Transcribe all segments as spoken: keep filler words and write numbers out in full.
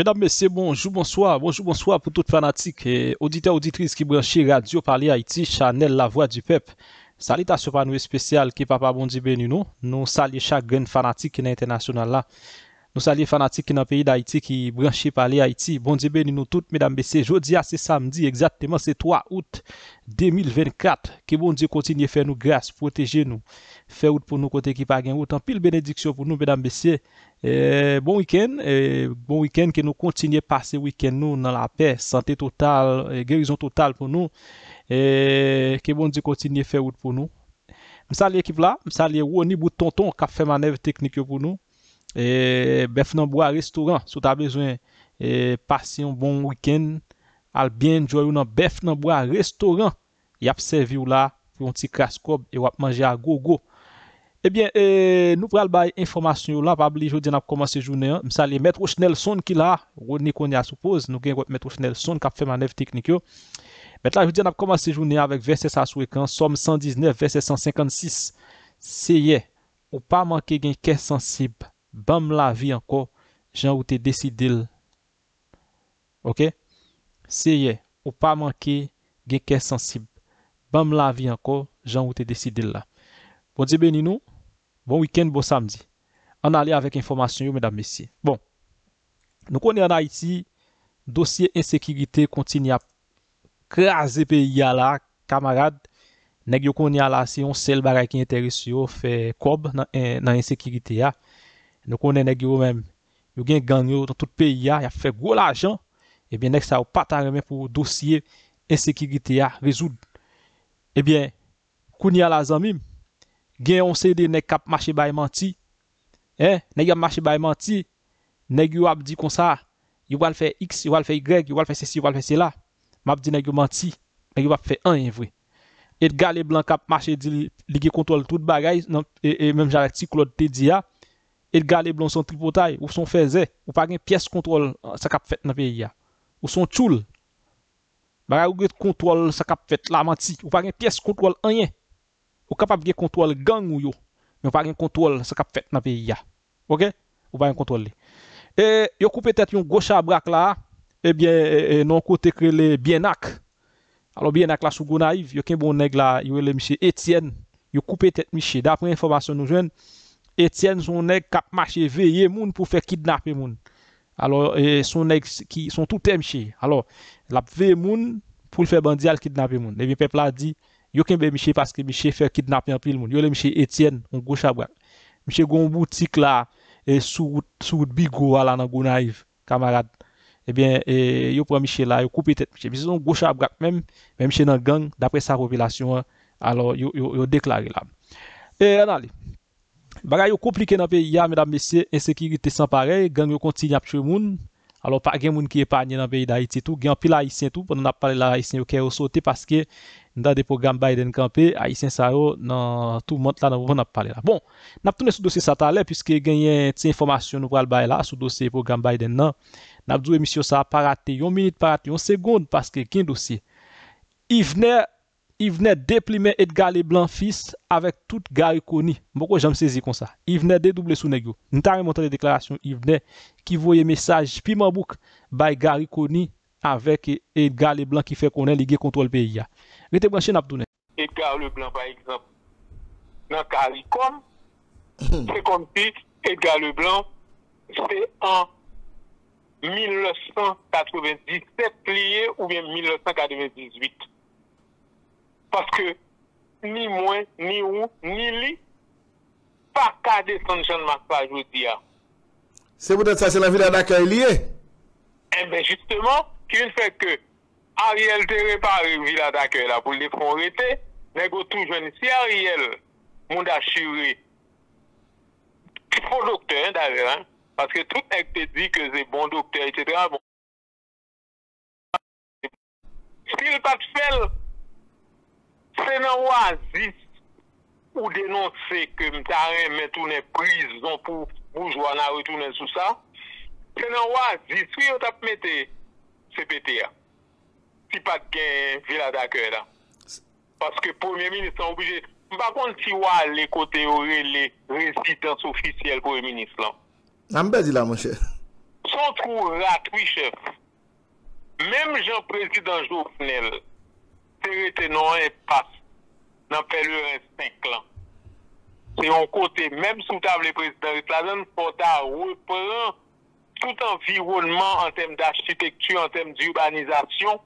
Mesdames, messieurs, bonjour, bonsoir, bonjour, bonsoir pour tout fanatique et auditeur, auditrice qui branche Radio Palé Haïti, Chanel La Voix du Peuple. Salutations par nous spéciales qui papa bon Dieu béni nous. Nous saluons chaque grand fanatique qui est international là. Nous saluons fanatiques qui dans le pays d'Haïti qui branche Palé Haïti. Bon Dieu béni nous toutes, mesdames, messieurs. Jeudi, c'est samedi, exactement, c'est trois août deux mille vingt-quatre. Que bon Dieu continue à faire nous grâce, protéger nous. Faire route pour nous côté qui pas gagne route. En pile bénédiction pour nous, mesdames, messieurs. Et bon week-end, bon week-end que nous continuons à passer week-end nous dans la paix, santé totale, et guérison totale pour nous. Et que bon Dieu continue à faire route pour nous. Je salue l'équipe là, je salue Rony Boutonton qui a fait manœuvre technique pour nous. Et Befnan Bois Restaurant, si vous avez besoin de passer un bon week-end, al bien jouer dans Befnan Bois Restaurant, il a servi là pour un petit casse-cob et vous avez mangé à gogo. Eh bien, eh, nous prenons les informations là, pas oublier aujourd'hui, on a commencé la journée. Nous allons mettre Nelson qui là, Rony Konya suppose, nous allons mettre Nelson qui a fait manœuvre technique. Maintenant, aujourd'hui, on a commencé la journée avec verset à souhaitant, Somme cent dix-neuf, verset cent cinquante-six. C'est ou pas manquer gain caisse sensible, bam la vie encore, j'en ou te décidé. Ok? C'est ou pas manquer gain caisse sensible, bam la vie encore, j'en ou te décidé là. Bon Dieu béni nous. Bon week-end, bon samedi. On allait avec information, mesdames, messieurs. Bon, nous connaissons en Haïti, dossier insécurité continue à craser pays à la camarade. Nèg yo connaît là si on seul bagay qui intéresse yo fait cob dans dans insécurité là. Nous connaissons nèg yo même. Yo gen gang yo dans tout pays là, y a fait gros l'argent et bien nèg ça ou pas ta remen pour dossier insécurité là résoudre. Et bien kounya la zanmim gen on sait des nèg k'ap marché bay menti. Hein, nèg y a marché bay menti. Nèg yo a dit comme ça, il va le faire X, il va le faire Y, il va le faire ceci, il va le faire cela. M'a dit nèg yo menti, nèg yo va faire un en vrai. Edgar Leblanc a marché dit li contrôle toute bagaille et, et même j'avec Claude te dit a Edgar Leblanc son tripotaille ou son faisait ou pas une pièce contrôle ça qu'a fait dans pays a ou son choul bagaille ou contrôle ça qu'a fait la menti ou pas une pièce contrôle rien ou capable de contrôle gang ou yo mais pas un contrôle ça qu'a fait dans pays a OK ou pas un contrôle et yo coupe peut-être un gauche à braque là et bien et, et, non côté créé bienac. Alors bien avec la sous naïve, yo ken bon nèg la, yo le monsieur Étienne, yo coupé tête monsieur. D'après information nous jwenn, Étienne son nèg k'ap marché veiller moun pour faire kidnapper moun. Alors eh, son nèg qui sont tout monsieur. Alors la veille moun pour faire bandi al kidnapper moun. Et bien peuple a dit, yo ken be monsieur parce que monsieur fait kidnapper en pile moun. Yo le monsieur Étienne, on gauche à droite. Monsieur gon boutique là et sous sous bigo là dans Gonaïve, camarade. Eh bien, eh, yo prend Michel là, yo coupe tête Michel. Michel son gauche à braque même, même chez dans gang d'après sa population. Alors yo yo, yo déclaré là. Et on allez. Bagay yo compliqué dans pays ya mesdames messieurs, insécurité sans pareil, gang yo continue à tuer moun. Alors pas gen moun qui épargne dans pays d'Haïti tout, gen pile haïtien tout, pendant n'a parlé là haïtien yo kè sauté parce que dans des programmes Biden campé, haïtien sa yo dans tout monde là dans on n'a parlé là. Bon, n'a tourner sur dossier ça talè puisque gagné ti information nous pral bail là sur dossier programme Biden nan. N'a dit émission ça pas raté une minute pas raté une seconde parce que qu'un dossier il venait il venait déprimer Edgar Leblanc fils avec toute Garry Conille beaucoup j'aime saisir comme ça il venait dédoubler sous nèg yo nous t'a remonté les déclarations il venait qui voyait message piment bouc by Garry Conille avec Edgar Leblanc qui fait qu'on est ligué contre le pays rete branché n'a tourner Edgar Leblanc par exemple dans CARICOM c'est comme si Edgar Leblanc c'est un mille neuf cent quatre-vingt-dix-sept lié ou bien mille neuf cent quatre-vingt-dix-huit. Parce que ni moi, ni ou, ni lui, pas qu'à descendre Jean-Marc pas aujourd'hui. C'est peut-être ça, c'est la ville d'accueil liée. Eh bien justement, qui fait que Ariel te répare une ville d'accueil là pour les fonds arrêtés, négo tout jeune. Si Ariel, monde assuré, faux docteur d'ailleurs, hein. Parce que tout nèg te dit que c'est bon docteur, et cetera. Bon. S'il pas fait, c'est dans l'oasis ou dénoncer que m'tarèm met tourner prison pour bourgeois n'a retourner sous ça. C'est dans l'oasis, oui, on t'a mette C P T. Si pas de villa d'accueil là. Parce que Premier ministre est obligé. Par contre, si on a les côtés, les résidences officielles Premier ministre là. Je me dis là, mon cher. son trou rat, oui, chef. Même Jean-Président Jovenel, c'est non impasse dans le cinq ans. C'est un côté, même sous table le président de la zone, il faut reprendre tout environnement en termes d'architecture, en termes d'urbanisation,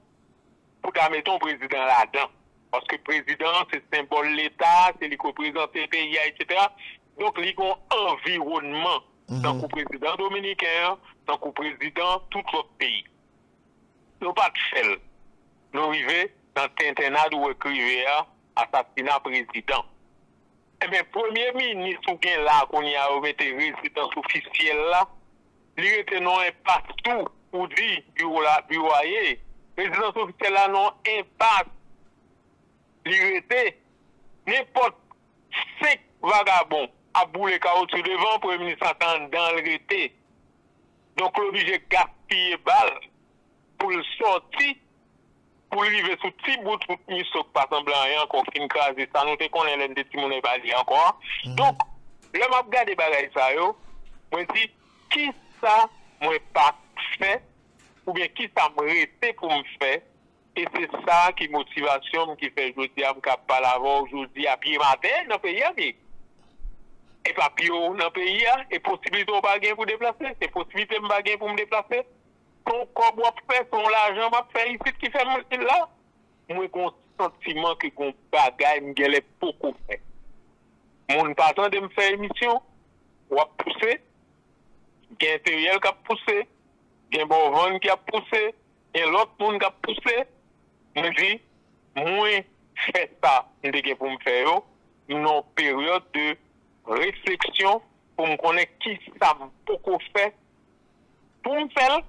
pour mettre un président là-dedans. Parce que le président, c'est le symbole de l'État, c'est lui qui représente le pays, et cetera. Donc, il y a un environnement dans le président dominicain, dans le président tout l'autre pays. Nous pas de faire. Nous arrivons dans l'internat où écrivait assassinat président. Eh bien, premier ministre qui est là, qu'on y a remettre résidence officielle là, il était non impasse tout pour dire bureau là, bureau ailleurs. Résidence officielle là non impasse. Il était n'importe cinq vagabonds à bouler caoutchouc devant premier ministre attend dans le rété. Donc l'obligé gaspiller balle pour le sortir, pour arriver sous petit bout de ministre qui pas semblant rien encore fin crasé, ça nous te connaît l'un des petits monnaies pas dit encore. Donc là m'a regardé bagaille ça yo, moi dit qui ça moi pas fait ou bien qui ça me rété pour me faire. Et c'est ça qui motivation qui fait aujourd'hui à me parler avant aujourd'hui à pied matin dans le pays. Et pas pied dans le pays, et possibilité de pas gagner pour déplacer, et possibilité de pas gagner pour me déplacer. Ton corps va faire, ton l'argent va faire ici qui fait mon là. Moi, j'ai un sentiment que mon bagage me beaucoup fait. Mon partant de me faire émission, on va pousser, il y a intérieur qui a poussé, il y a bon vent qui a poussé, il y a l'autre monde qui a poussé. Je dis, moi, je fais ça pour me faire une période de réflexion pour me connaître qui ça m'a beaucoup fait pour me faire.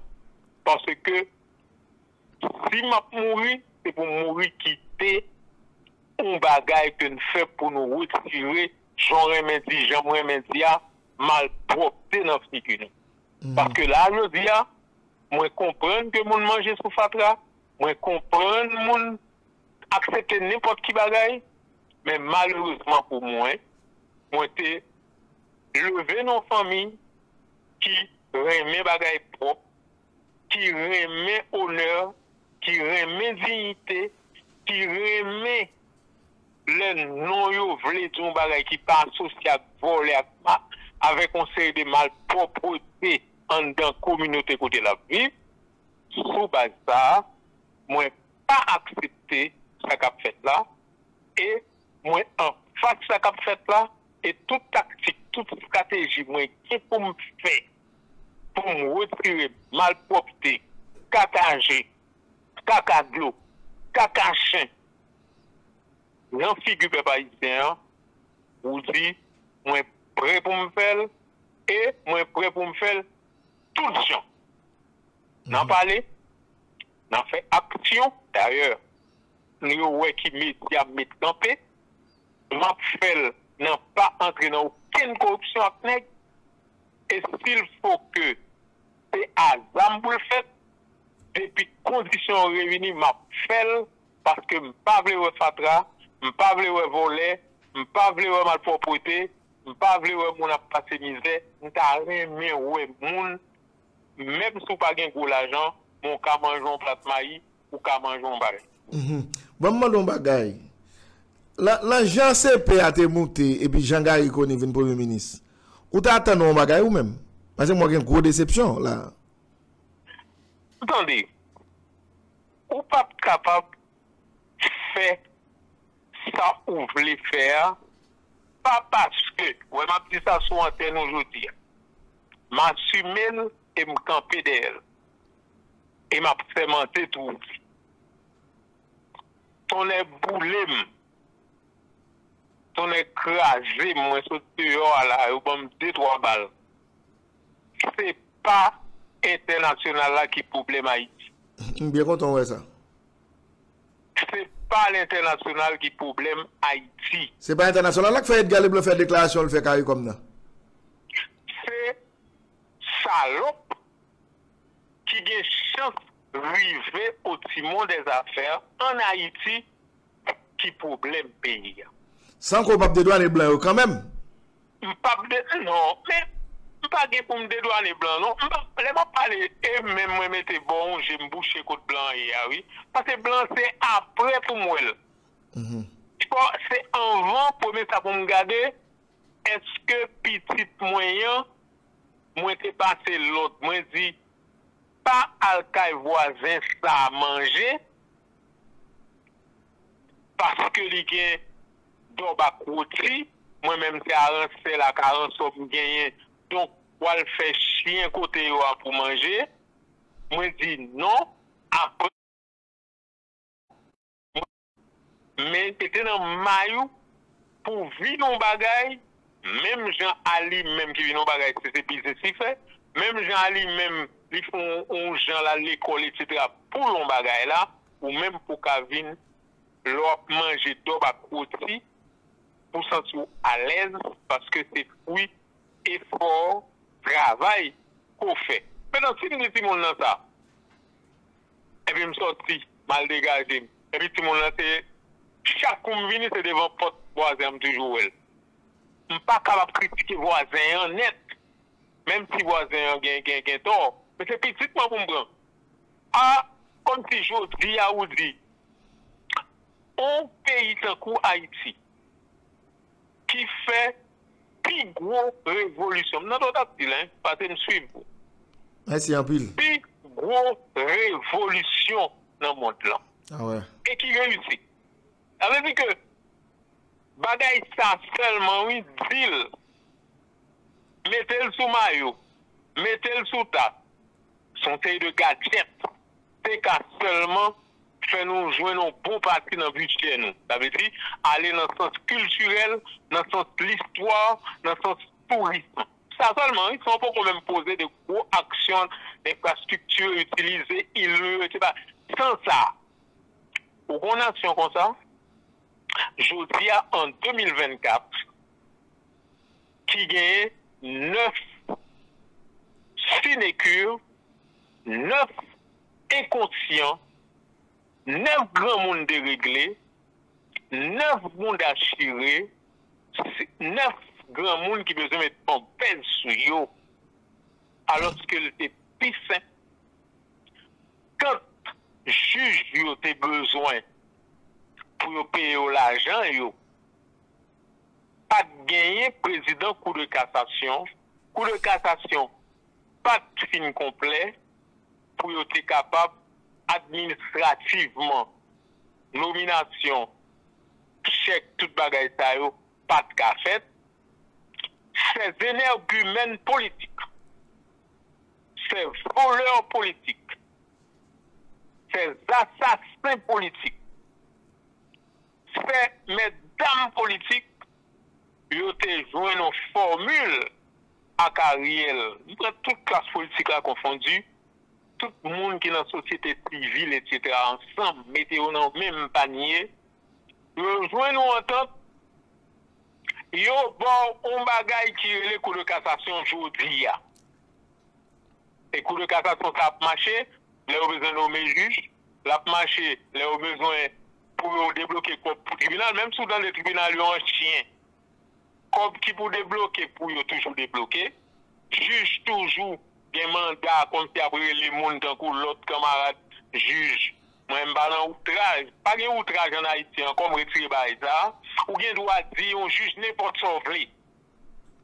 Parce que si je mourir, c'est pour mourir quitter un bagage que nous faisons pour nous retirer, j'en remercie, j'en remercie, mal propre dans ce figure. Parce que là, je dis, moi, comprendre que mon manger sous fatra. Moi, comprendre, mon accepter n'importe qui bagaille, mais malheureusement pour moi, moi, t'ai levé nos familles qui remet bagaille propre, qui remet honneur, qui remet dignité, qui remet le non-yovelé d'un bagaille qui passe associé à voler avec un conseil de malpropreté en dans la communauté côté la vie. Sous base ça, moi, pas accepter ce qu'a fait là, et moi, en face ce qu'a fait là, et toute tactique, toute stratégie, moi, qui pour me faire, pour me retirer malpropreté, cacagé, cacaglo, cacachin, j'en figure peuple haïtien, vous dit, moi, prêt pour me faire, et moi, prêt pour me faire, tout le gens. N'en parlez? Nous avons fait action, d'ailleurs, nous avons fait des médias en paix, nous avons fait, nous n'avons pas entré dans aucune corruption à P N H, et s'il faut que c'est à Zambou le fait, depuis conditions réunies, nous avons fait, parce que nous ne voulons pas faire fatra, nous ne voulons pas voler, nous ne voulons pas malpropreté, nous ne voulons pas passer misère, nous avons fait des gens, même si nous n'avons pas gagné de l'argent, mon cas mangeons plat maïs ou cas mangeons baril. Bon, mon bagay. L'agent C P a été monté et puis Jean-Garry Conille est premier ministre. Ou t'attends mon bagay ou même? Parce que moi, j'ai une grosse déception là. Attendez. Ou pas capable de faire ça ou voulez faire, pas parce que, ouais, ma petite ça sur antenne aujourd'hui, m'assumer et me camper d'elle. Et m'a fermenté tout. Ton est boulé, ton est crasé, moi, je suis dehors là, ou bon, deux, trois balles. C'est pas international là qui problème Haïti. Bien content, ouais, ça. C'est pas l'international qui problème Haïti. C'est pas international là qui fait Edgar Leblanc faire déclaration, le fait CARICOM là. C'est salope qui gagne chance river au timon des affaires en Haïti qui problème pays. Sans qu'on pape de douane et blanc quand même. Pape de... Non, mais Je ne parle pas pour me dédouaner blanc, non. Je ne parle pas et même moi mettez bon, je me bouche côté blanc hier, oui. Parce que blanc c'est après pour moi. C'est avant pour me ça pour me garder. Est-ce que petit moyen moi t'ai passé l'autre, moi dit pas alcaï voisin ça manger parce que les gens doba côté moi même c'est arranger la carence pour gagner. Donc, on le fait chien côté pour manger. Moi, je dis non. Après, mais c'était dans maillot pour vivre nos bagailles. Même Jean Ali, même qui vit nos bagailles, c'est business qui fait. Même Jean Ali, même, ils font un Jean à l'école, et cetera. Pour nos bagailles là, ou même pour Kavin, leur manger d'or à côté pour s'en sentir à l'aise parce que c'est fruit. Effort, travail qu'on fait. Maintenant, si nous disons dans ça, et puis je me sorti, mal dégagé, et puis tout le monde là, c'est chaque combine, c'est devant porte voisin toujours. Je ne suis pas capable de critiquer voisin net, même si voisin a gagné tort. Mais c'est petit, moi, pour me prendre. Ah, comme si je dis à Oudi, on pays d'un coup Haïti qui fait plus gros révolution. Non, non, non, parce que je suis. Merci en pile. Plus gros révolution dans le monde là. Ah ouais. Et qui réussit. Ça veut dire que bagaille ça seulement, oui, deal. Mettez-le sous maillot. Mettez-le sous table. Son taille de gadget. C'est qu'à seulement faire nous jouer nos bons partis dans le budget nous. Ça veut dire aller dans le sens culturel, dans le sens de l'histoire, dans le sens tourisme. Ça seulement, ils ne sont pas quand même poser de gros actions, d'infrastructures utilisées, îles, et cetera. Sans ça, pour qu'on action comme ça, je dis en deux mille vingt-quatre, qui gagne neuf sinécures, neuf inconscients, neuf grands mondes déréglés, neuf mondes à chirer, neuf grands mondes qui besoin mettre en pelle sur eux, alors que c'est plus simple. Quand juge yo te besoin pour payer l'argent, yo pas de gagner président cour de cassation, cour de cassation pas de fin complet pour être capable administrativement, nomination, chèque, tout bagay sa yo, pas de café. Ces énergumènes politiques, ces voleurs politiques, ces assassins politiques, ces mesdames politiques, yo te joué nos formules à Ariel. Toute classe politique a confondu. Tout le monde qui est dans la société civile, et cetera, ensemble, mettez-vous dans le même panier, rejoignez-nous en temps, il y a un bagage qui est le cours de cassation aujourd'hui. Et cours de cassation, ça a marché, les besoin de nommer juge, ça a marché, les besoin pour débloquer le tribunal, même si dans le tribunal, il y a un chien, comme qui pour débloquer, pour toujours débloquer, juge toujours. Il y a un mandat contre les gens d'un coup, l'autre camarade juge. Moi, je ne parle pas d'outrage. Pas d'outrage en Haïti, comme retiré par ça. Ou bien, doit dire on juge n'importe quoi.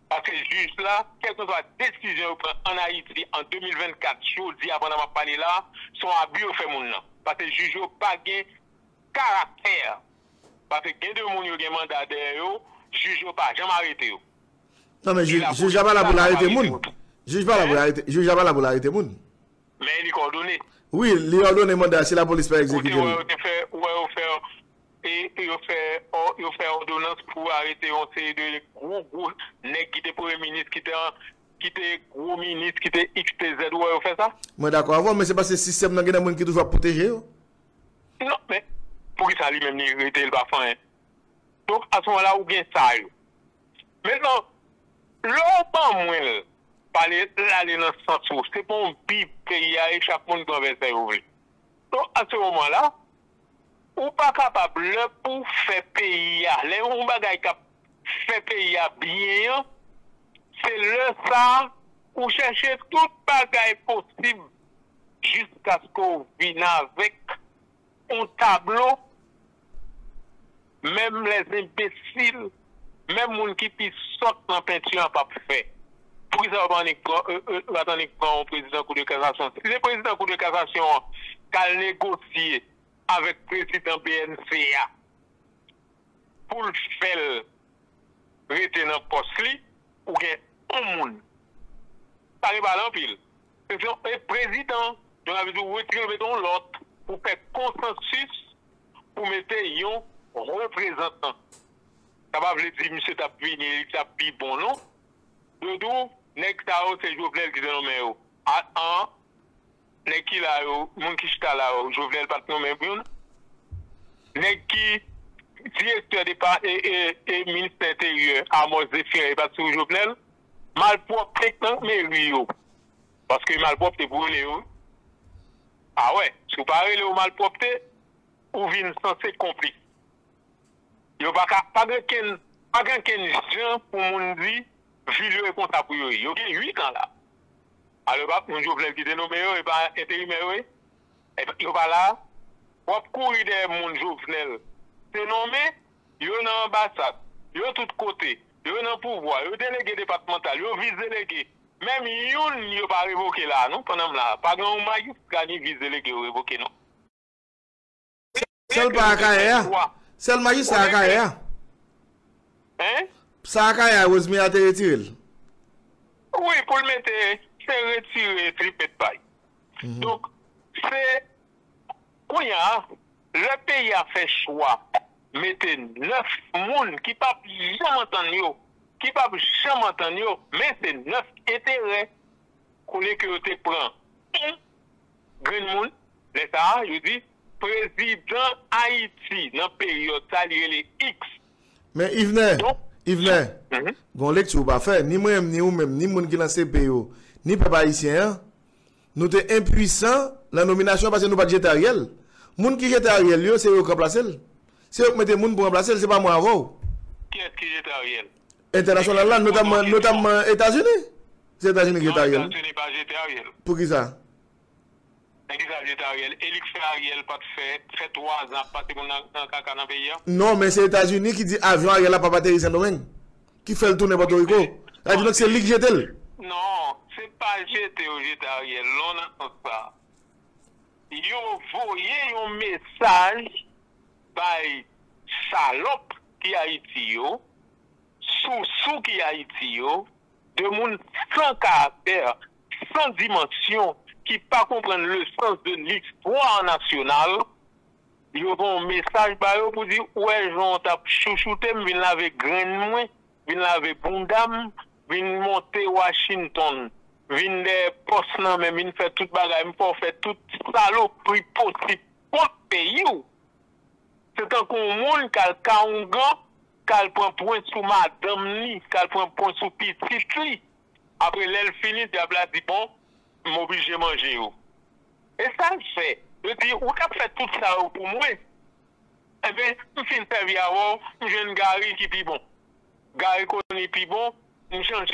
Parce que le juge là, quelle que soit la décision en Haïti en deux mille vingt-quatre, je dis avant de parler là, son abus au fait mon nom. Parce que le juge n'a pas de caractère. Parce que les gens qui ont un mandat derrière eux, le juge n'a pas jamais arrêté. Non, mais je n'ai jamais la boule arrêter les gens. Juge pas la pour arrêter moun. Mais il est coordonné. Oui, il est ordonné mandat, c'est la police qui exécute. Oui, il fait ordonnance pour arrêter on série de gros gros nèg qui était premier ministre, qui était gros ministre, qui était X T Z. Ouais, on fait ça. Moi d'accord avant, mais c'est parce que le système n'a pas qui toujours protégé. Non, mais pour qu'il s'allie même il était le bafin. Donc à ce moment-là, où bien ça. Maintenant, l'autre moins. Parler aller dans ce sens, c'est pas un bip pays à chaque monde converser. Donc à ce moment-là, on pas capable pour faire pays à les on bagaille cap faire pays à bien, c'est le ça ou chercher tout bagaille possible jusqu'à ce qu'on vienne avec un tableau, même les imbéciles, même les gens qui sortent dans la peinture, pas fait. Pour ça, on attend le président Cour de cassation. Si le président Cour de cassation a négocié avec le président B N C A pour le faire rester dans le poste, ou bien un monde. Ça n'est pas l'empile. C'est le président de la vidéo où il met l'autre pour faire consensus pour mettre un représentant. Ça va vous dire, monsieur Tapini, il tapit bon, non? Le doux, Nectao, c'est Jovenel qui est nommé. À un, Neki là, Monkishta là, Jovenel pas nommé. Neki, directeur des parts et ministre intérieur, Amos Zephyr, et pas sous Jovenel. Malpropre, mais lui, parce que malpropre, c'est pour lui. Ah ouais, si vous parlez de malpropre, vous venez censé compliquer. Il n'y a pas de gens pour nous dire. Villeux est comptable pour lui. Il y a huit ans là. Alors, mon Jovenel qui est nommé, il n'est pas intérimaire. Il n'est pas là. Il a couru derrière mon Jovenel. Il est nommé, il est dans l'ambassade, il est de tous côtés, il est dans le pouvoir, il est délégué départemental, il est vice-délégué. Même il n'est pas révoqué là, non? Pendant là, pas grand magistrat ni vice-délégué révoqué, non? C'est le magistrat. C'est le magistrat. Hein? Ça a Rosemary a été retiré. Oui, pour le mettre, c'est retiré, tripet paille. Donc, c'est. Le pays a fait choix. Mettez neuf personnes qui ne peuvent jamais entendre, qui ne peuvent jamais entendre, mais c'est neuf intérêts qu'on est que tu prends. Green Moon, l'État, je dis, président Haïti, dans la période, ça les X. Mais il venait. Il venait, bon lecture pas faire, ni moi-même, ni vous-même, ni moun qui dans C P O, ni peuple haïtien, nous sommes impuissants la nomination parce que nous pas jeter Ariel. Moun qui jette Ariel, c'est eux qui remplacent. C'est eux qui mettent moun pour remplacer, c'est pas moi avant. Qui est-ce qui jette Ariel? International là, notamment notamment États-Unis. C'est États-Unis qui jette Ariel. Pour qui ça? Non, mais c'est les États-Unis qui dit avion Ariel n'a pas battu Saint-Domingue. Qui fait le tour de Porto Rico. Donc c'est lui qui jette. Non, c'est pas jeté au jeté Ariel. On entend ça. Ils ont envoyé un message par salope qui Haïti, sous-sous qui Haïti, de monde sans caractère, sans dimension, qui ne comprennent pas le sens de l'histoire nationale, ils ont un message pour dire ouais, j'en tape chouchouté, je viens avec grain moins, je viens avec bondam, je viens monter Washington, je viens des postes, je viens faire tout bagage, je faire tout saloperie possible pour le pays. C'est un monde qui a un grand, qui a un point sous madame, qui a un point sous petit. Après l'elle finit, il a dit bon, m'oblige à manger. Et ça le fait. Je dis, vous avez fait tout ça pour moi. Eh bien, je finis de servir avant, je suis un Garry qui est plus bon. Garry Conille est plus bon, je change.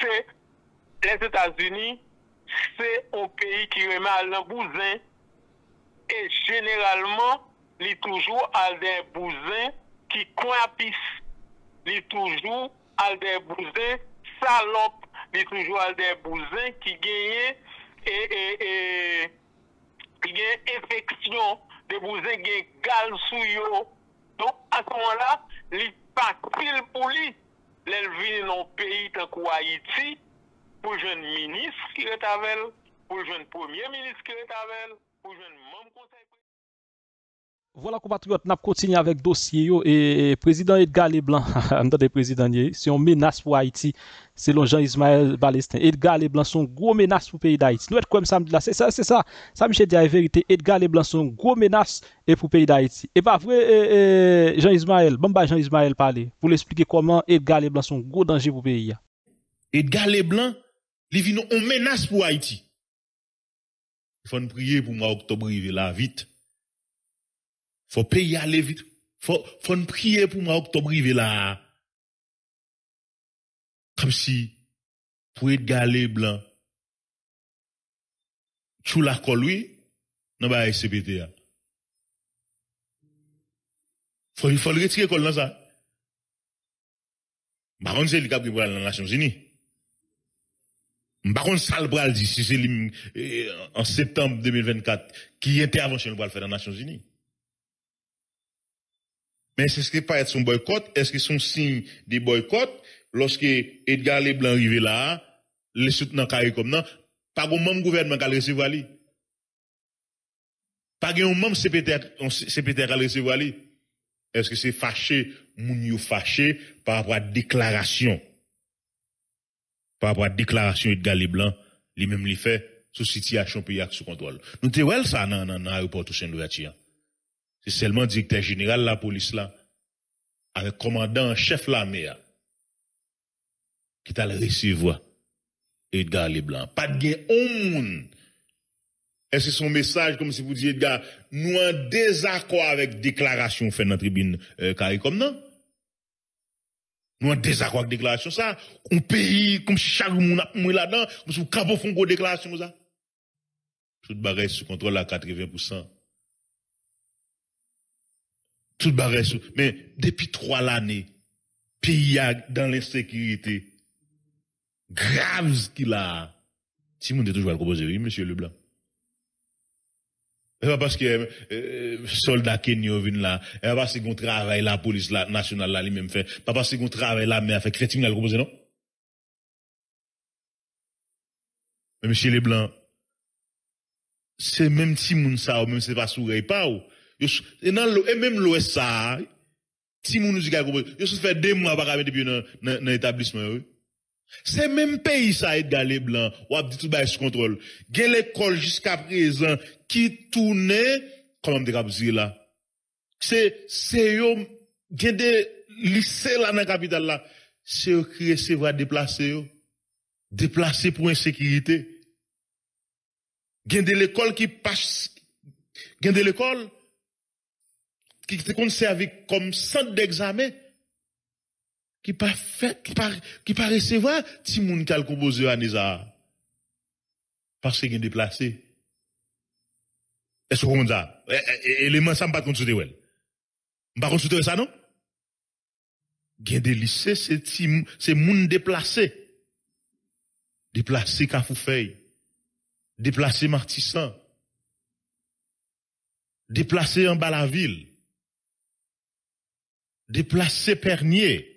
C'est les États-Unis, c'est un pays qui remet à l'embousin. Et généralement, il est toujours à des bousins qui coincent. Il est toujours à des bousins salopes. Il y a toujours des bousins qui gagnent et, et, et infection, des bousins qui gagnent gal sous yo. Donc, à ce moment-là, il n'est pas facile pour lui. L'élevée dans un pays comme Haïti, pour le jeune ministre qui est avec elle, pour le jeune premier ministre qui est avec elle, pour le jeune membre conseil. Voilà, compatriotes, nous avons continué avec le dossier. Et le président Edgar Leblanc, c'est une menace pour Haïti, selon Jean-Ismaël Palestin. Edgar Leblanc, c'est une grosse menace pour le pays d'Haïti. Nous sommes comme ça, c'est ça, c'est ça. Ça, je dis la vérité. Edgar Leblanc, c'est une grosse menace pour le pays d'Haïti. Et pas vrai, Jean-Ismaël, bon, Jean-Ismaël parler pour l'expliquer comment Edgar Leblanc, c'est un gros danger pour le pays. Edgar Leblanc, il vient une menace pour Haïti. Il faut nous prier pour moi, octobre, il va là, vite. Faut payer aller vite. Faut, faut prier pour moi, octobre, arriver là. Comme si, pour Edgar Leblanc sous la colui dans ba C P T a faut il faut le retirer col dans ça par contre c'est le cap qui pour aller dans les Nations Unies par contre ça le bral dit si c'est en septembre deux mille vingt-quatre qui intervention le bral faire dans les Nations Unies. Mais c'est ce qui paraît son boycott, est-ce que son signe de boycott, lorsque Edgar Leblanc arrive là, les soutenants CARICOM, non, pas un même gouvernement qui a recevoir lui. Pas un même C P T qui a recevoir lui. Est-ce que c'est fâché, mounio fâché, par rapport à déclaration? Par rapport à déclaration Edgar Leblanc, lui-même lui fait, sous situation pays sous contrôle. Nous te voyons ça, non, non, non, aéroport de Saint-Louis. C'est seulement le directeur général de la police là, avec le commandant en chef de l'armée, qui t'a le recevoir Edgar Leblanc. Pas de gain au monde. Est-ce que son message, comme si vous disiez, Edgar, nous en désaccord avec la déclaration faite dans la tribune euh, CARICOM, non? Nous en désaccord avec la déclaration, ça. Un pays, comme si chaque monde a mouillé là-dedans, comme si vous avez fait une déclaration, ça. Tout le barrage sous contrôle à quatre-vingts pour cent. Tout barré sous. Mais depuis trois l'année, pays dans l'insécurité, grave qu'il a. Si vous avez toujours le proposer, oui, monsieur Leblanc. Et pas parce que euh, soldats Kenyans viennent là, et pas parce qu'on travaille la police la, nationale là, lui-même fait, pas parce qu'on travaille la mer, fait que vous avez le proposer, non? Mais monsieur Leblanc, c'est même si moun sa ou même c'est pas sourire, pas ou. Et même l'Ouest, ça, si nous nous disons, ils se fait deux mois par rapport depuis dans l'établissement. C'est même pays, ça, Edgar Leblanc, ou a dit tout bas sous contrôle. Gen l'école jusqu'à présent, qui tournait, comment on peut dire là? C'est, c'est eux, gen des lycées là dans la capitale là. C'est eux qui recevra déplacer eux. Déplacer pour insécurité. Gen de l'école qui passe, gen de l'école, qui te conservé comme centre d'examen, qui pas fait, qui pas, qui pas recevoir, si moun kal composé à Néza. Parce qu'il est déplacé. Est-ce que vous comprenez ça? Élément, ça m'a pas consulté, ouais. M'a pas consulté ça, non? Gain des lycées, c'est, c'est moun déplacé. Déplacé Kafoufeuille. Déplacé Martissan. Déplacé en bas la ville. Déplacé Pernier,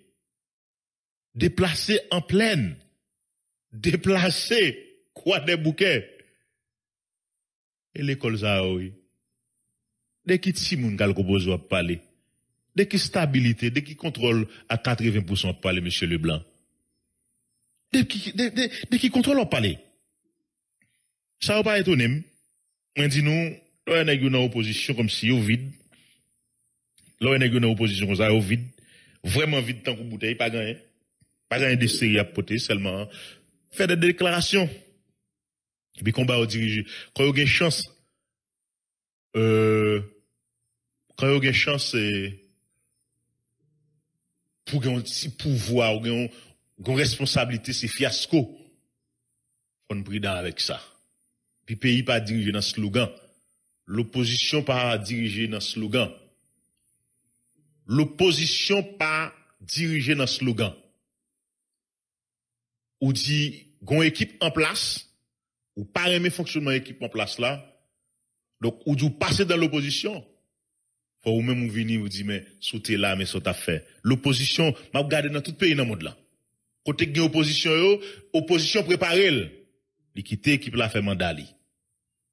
déplacé en plaine, déplacé Kouadebouke. Et l'école ça, oui. Dès qu'il y a des gens qui ont parlé, dès qu'il y a stabilité, dès qu'il contrôle à quatre-vingts pour cent de parler, monsieur Leblanc. Dès qu'il contrôle à parler. Ça va pas étonner. On dit nous, on est dans l'opposition comme si on vide. Là, on est dans l'opposition, on est vide. Vraiment vide, tant qu'on bouteille, pas gagné. Pas gagné de série à poter, seulement faire des déclarations. Et puis, combat au dirigeant. Quand il y a une chance, euh, quand il y a une chance, c'est pour un petit pouvoir, ou une responsabilité, c'est fiasco. On prie dans avec ça. Puis, le pays pas dirigé dans le slogan. L'opposition pas dirigée dans le slogan. L'opposition pas dirigée dans le slogan. Ou dit, gon équipe en place, ou pas aimer fonctionnement équipe en place là. Donc, ou dit, passer dans l'opposition. Faut ou même ou venir, ou dit, mais, sautez là, mais sautez à faire. L'opposition, m'a regardé dans tout pays dans le monde là. Côté que opposition, yo, opposition préparée. Li quitte équipe la fait mandali.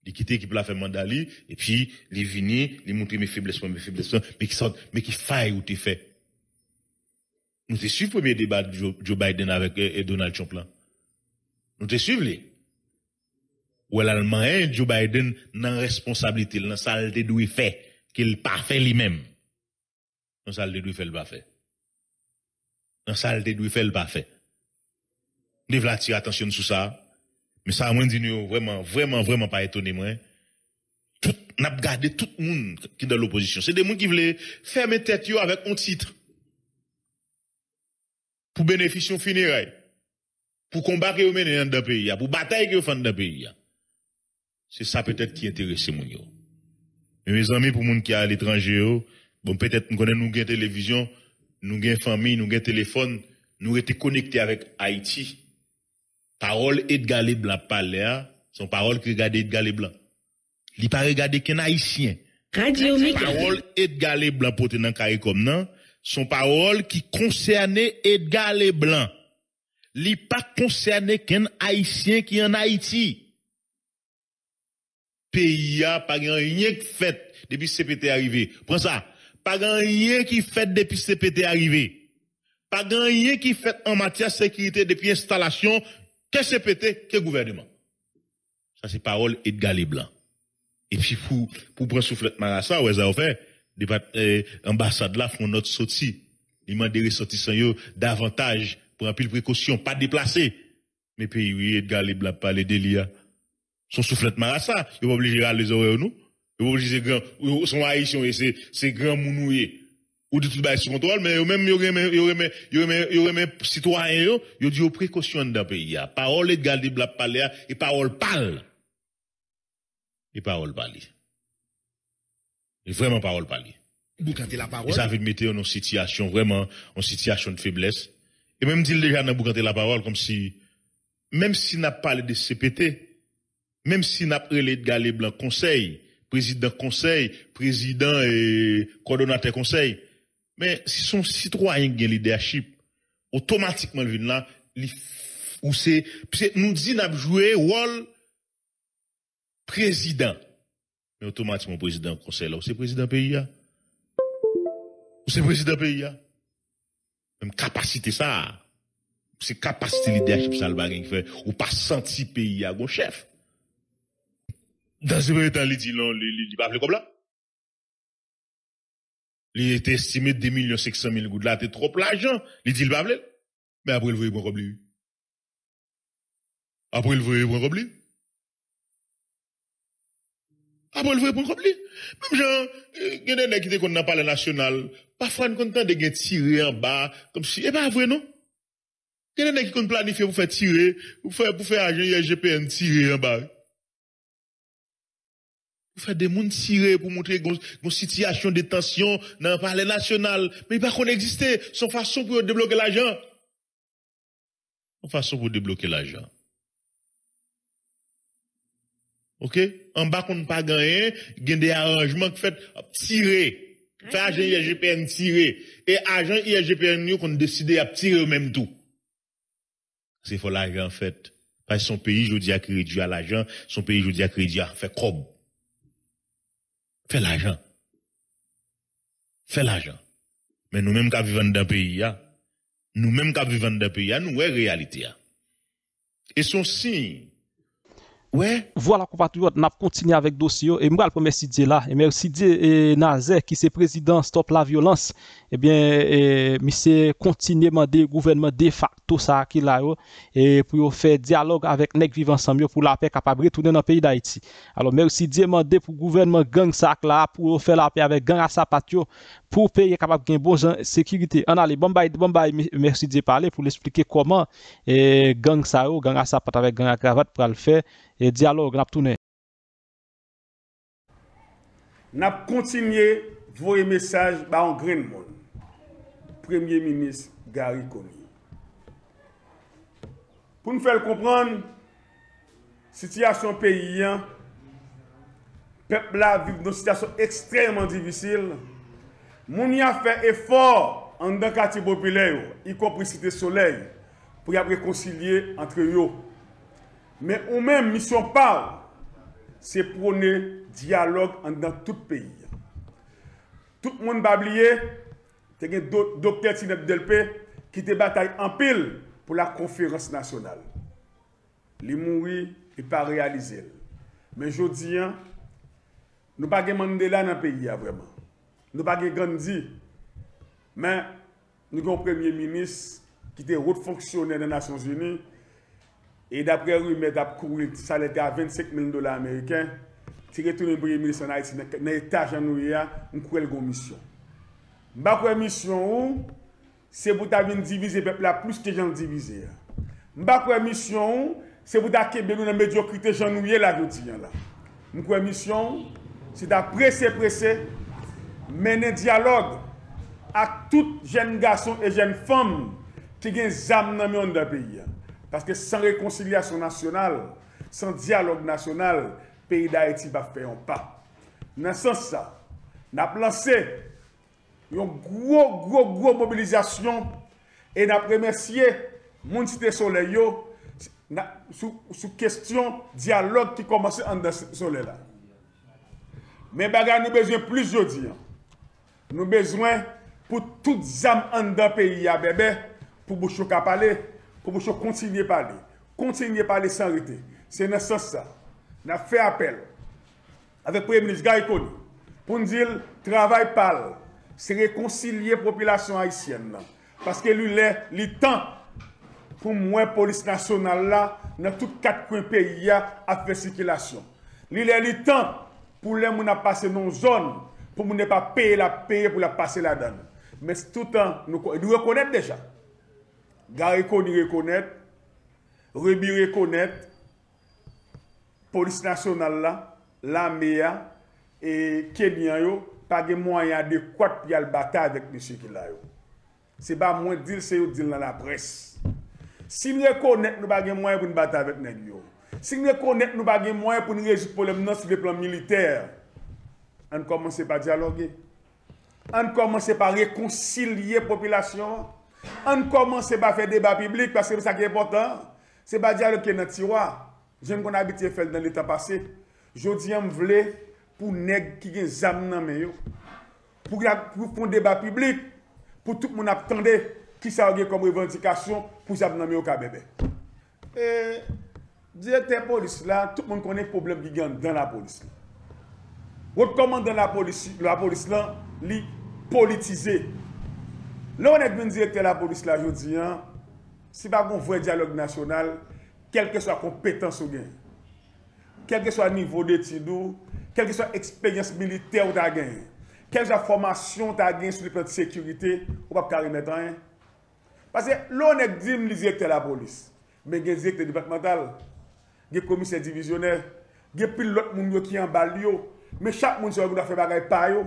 Il quitte l'équipe la fait mandali, et puis, il vini, il montre mes faiblesses, mes faiblesses, mais qui sortent, mais qui faillent ou t'es fait. Nous te suivons le premier débat de Joe, Joe Biden avec et Donald Trump là. Nous te suivons les. Ou l'Allemagne, Joe Biden, n'a responsabilité, dans salle de doué fait, qu'il pas fait lui-même. Dans salle de doué fait, le pas fait. Dans salle de doué fait, le pas fait. Nous devons attirer attention sur ça. Mais ça, moi, je dis, vraiment, vraiment, vraiment pas étonné, moi. Tout, n'a pas gardé tout le monde qui est dans l'opposition. C'est des gens qui voulaient fermer tête, avec un titre. Pour bénéficier au funérail. pour combat que vous menez dans le pays, pour bataille que vous faites dans le pays. C'est ça peut-être qui intéresse mon yo. Mais mes amis, pour moun qui à l'étranger, bon peut-être nous connaissons nous gain télévision, nous gain famille, nous gain téléphone, nous été connectés avec Haïti. Parole Edgar Leblanc parler, son parole que regarder Edgar Leblanc. Il pas regarder qu'un haïtien. Radio parole Edgar Leblanc porté dans CARICOM non, son parole qui concernait Edgar Leblanc. Il pas concerné qu'un haïtien qui en Haïti. Pays a pas rien qui fait depuis C P T arrivé. Prends ça. Pas rien qui fait depuis C P T arrivé. Pas rien qui fait en matière de sécurité depuis installation que C P T, que gouvernement. Ça c'est parole Edgar Leblanc. Et puis pour pour prendre soufflet Marassa, ouais ça fait des ambassades là font notre sortie. Ils mandent des ressortissants yo davantage pour un pile précaution, pas déplacer. Mais pays oui Edgar Leblanc parle d'Elia. Son soufflet Marassa, il va obliger à les oreilles nous, il va obliger grand son haïtien et c'est c'est grand mounoué ou de tout bail sous contrôle mais même yo même yo même yo même yo même citoyen yo yo dit aux précautions dans pays a parole Edgar Leblanc parler et parole parle. Et parole parler. Et vraiment parole parler. Boucanter la parole. Et ça veut mettre en situation vraiment en situation de faiblesse et même dit déjà dans boucanter la parole comme si même si n'a parlé de C P T même si n'a pris Edgar Leblanc conseil, président conseil, président et coordonnateur conseil, mais si son citoyen gagne leadership, automatiquement le vin là, ou c'est, nous dit n'a joué rôle président, mais automatiquement président conseil là, ou c'est président pays là, ou c'est président pays là, même capacité ça, c'est capacité leadership ça le bagage qui fait, ou pas senti pays à bon chef. Dans ce moment, il dit non, il ne va pas appeler comme là. Il était estimé deux millions cinq cent mille gouttes là, c'est trop l'argent. Il dit il ne va pas appeler. Mais après, il veut prendre comme lui. Après, il veut prendre comme lui. Après, il veut prendre comme lui. Même genre, il y a des gens qui disent qu'on n'a pas le national. Parfois, on entend des gens tirer en bas, comme si, eh bien, vrai, non? Il y a des gens qui ont planifié pour faire tirer, pour faire, pour faire agent I R G P N tirer en bas. Vous faites des mondes tirés pour montrer une situation de tension dans le palais national. Mais il n'y a pas qu'on existe. Son façon pour débloquer l'argent. Son façon pour débloquer l'argent. OK? En bas, qu'on ne pas gagner, il y a des arrangements qui fait tirer. Fait agent I R G P N tirer. Et agent I R G P N qu'on décide à tirer même tout. C'est faux l'argent, en fait. Parce que son pays, je dis à crédit à l'argent. Son pays, je dis à crédit à faire cob. Fais l'argent. Fais l'argent. Mais nous-mêmes qui vivons dans le pays, nous-mêmes qui vivons dans le pays, nous est réalité. Et son signe. Ouais. Voilà, compatriotes, on a continué avec le dossier. Et moi, le merci Dieu là. Et merci Dieu Nazaire, qui est président Stop la violence. Eh bien, monsieur continuellement des gouvernements de facto, ça qui là, et pour faire dialogue avec les vivants ensemble pour la paix capable de retourner dans le pays d'Haïti. Alors, merci Dieu demander pour le gouvernement gang ça là, pour faire la paix avec gang à sa patio, pour payer capable de bonne sécurité. On a les bombay, bombay, merci Dieu parler pour l'expliquer comment gang ça, gang à sa patio avec gang à cravate pour le faire. Et dialogue, n'a pas tourné. N'a pas continué à voir les messages en green monde. Premier ministre Garry Conille. Pour nous faire comprendre, situation paysan, peuple là vit dans une situation extrêmement difficile. Moun a fait effort en tant quartier populaire, y compris Cité Soleil, pour y réconcilier entre eux. Mais ou même mission par, c'est prôner dialogue dans tout pays. Tout le monde va oublier, il y a un docteur Tineb Delpe qui te bataille en pile pour la conférence nationale. Il mourit, il n'est pas réalisé. Mais je dis, nous n'avons pas Mandela dans le pays, vraiment. Nous n'avons pas Gandhi. Mais nous avons un premier ministre qui est haut fonctionnaire des Nations Unies. Et d'après lui, il a couru, ça l'était à vingt-cinq mille dollars américains. Si retourne le premier ministre en Haïti, dans l'état janouïa, on court une mission. Ma mission, c'est pour diviser le peuple plus que j'en diviser. M'bakwe mission, c'est pour d'akebe nous dans la médiocrité, j'en oublié la gouttien là. M'bakwe mission, c'est d'appresser, presser, mener dialogue à toutes jeunes garçons et jeunes femmes qui ont des âmes dans le pays. Parce que sans réconciliation nationale, sans dialogue national, le pays d'Haïti va faire un pas. Dans ce sens, nous avons lancé une grosse, grosse, grosse mobilisation et nous avons remercié mon cité soleil sous question dialogue qui commençait en dans ce soleil-là. Mais nous avons besoin de plus de dire. Nous avons besoin pour toutes les âmes en dans le pays, pour que nous parler, pour que nous continuions à parler, continuer à parler sans arrêter. C'est dans ce sens-là. Nous avons fait appel avec le Premier ministre Garry Conille pour nous dire que le travail parle, c'est réconcilier la population haïtienne. Parce que lui, il est temps pour moi, la police nationale, là, dans tous les quatre coins du pays, à faire circulation. Il est temps pour les gens passer dans nos zones, pour ne pas payer la payer pour la passer la donne. Mais tout le temps, nous, nous reconnaissons déjà. Garry Conille reconnaît, Ruby reconnaît, police nationale là, l'armée et Kenyans yo pas de moyens adéquats pour y aller bataille avec monsieur qui là yo. C'est pas moins dire c'est yo dire dans la presse. Si nous reconnaissons nous pas de moyens pour nous battre avec nèg yo. Si nous reconnaissons nous pas de moyens pour nous résoudre problème non sur le plan militaire. On commence par dialoguer. On commence par réconcilier population. On commence par faire débat public parce que c'est ça qui est important. C'est pas dialogue qui est dans le tiroir. Je ne connais habitué faire dans l'état passé. Je dis en vle pour nèg qui gen zam nan men yo. Pour pour débat public pour tout le monde attendre qui ça gen comme revendication pour zam nan men yo ka bébé. Et directeur police là, tout le monde connaît problème qui gen dans la police. Votre commandant de la police, la police là, li politisé. Là on est bien directeur la police là jodi an, si pas un vrai dialogue national, quelle que soit la compétence ou gain, quel que soit le niveau d'études, quelle que soit l'expérience militaire ou ta gain, quelle que soit la formation ta gain sur le plan de sécurité, ou pas carré mettre rien. Parce que là on est dit le directeur la police, mais il y a directeur départemental, il y a commissaire divisionnaire, il y a pilote moun qui en bal yo. Mais chaque monde doit faire bagaille par yo.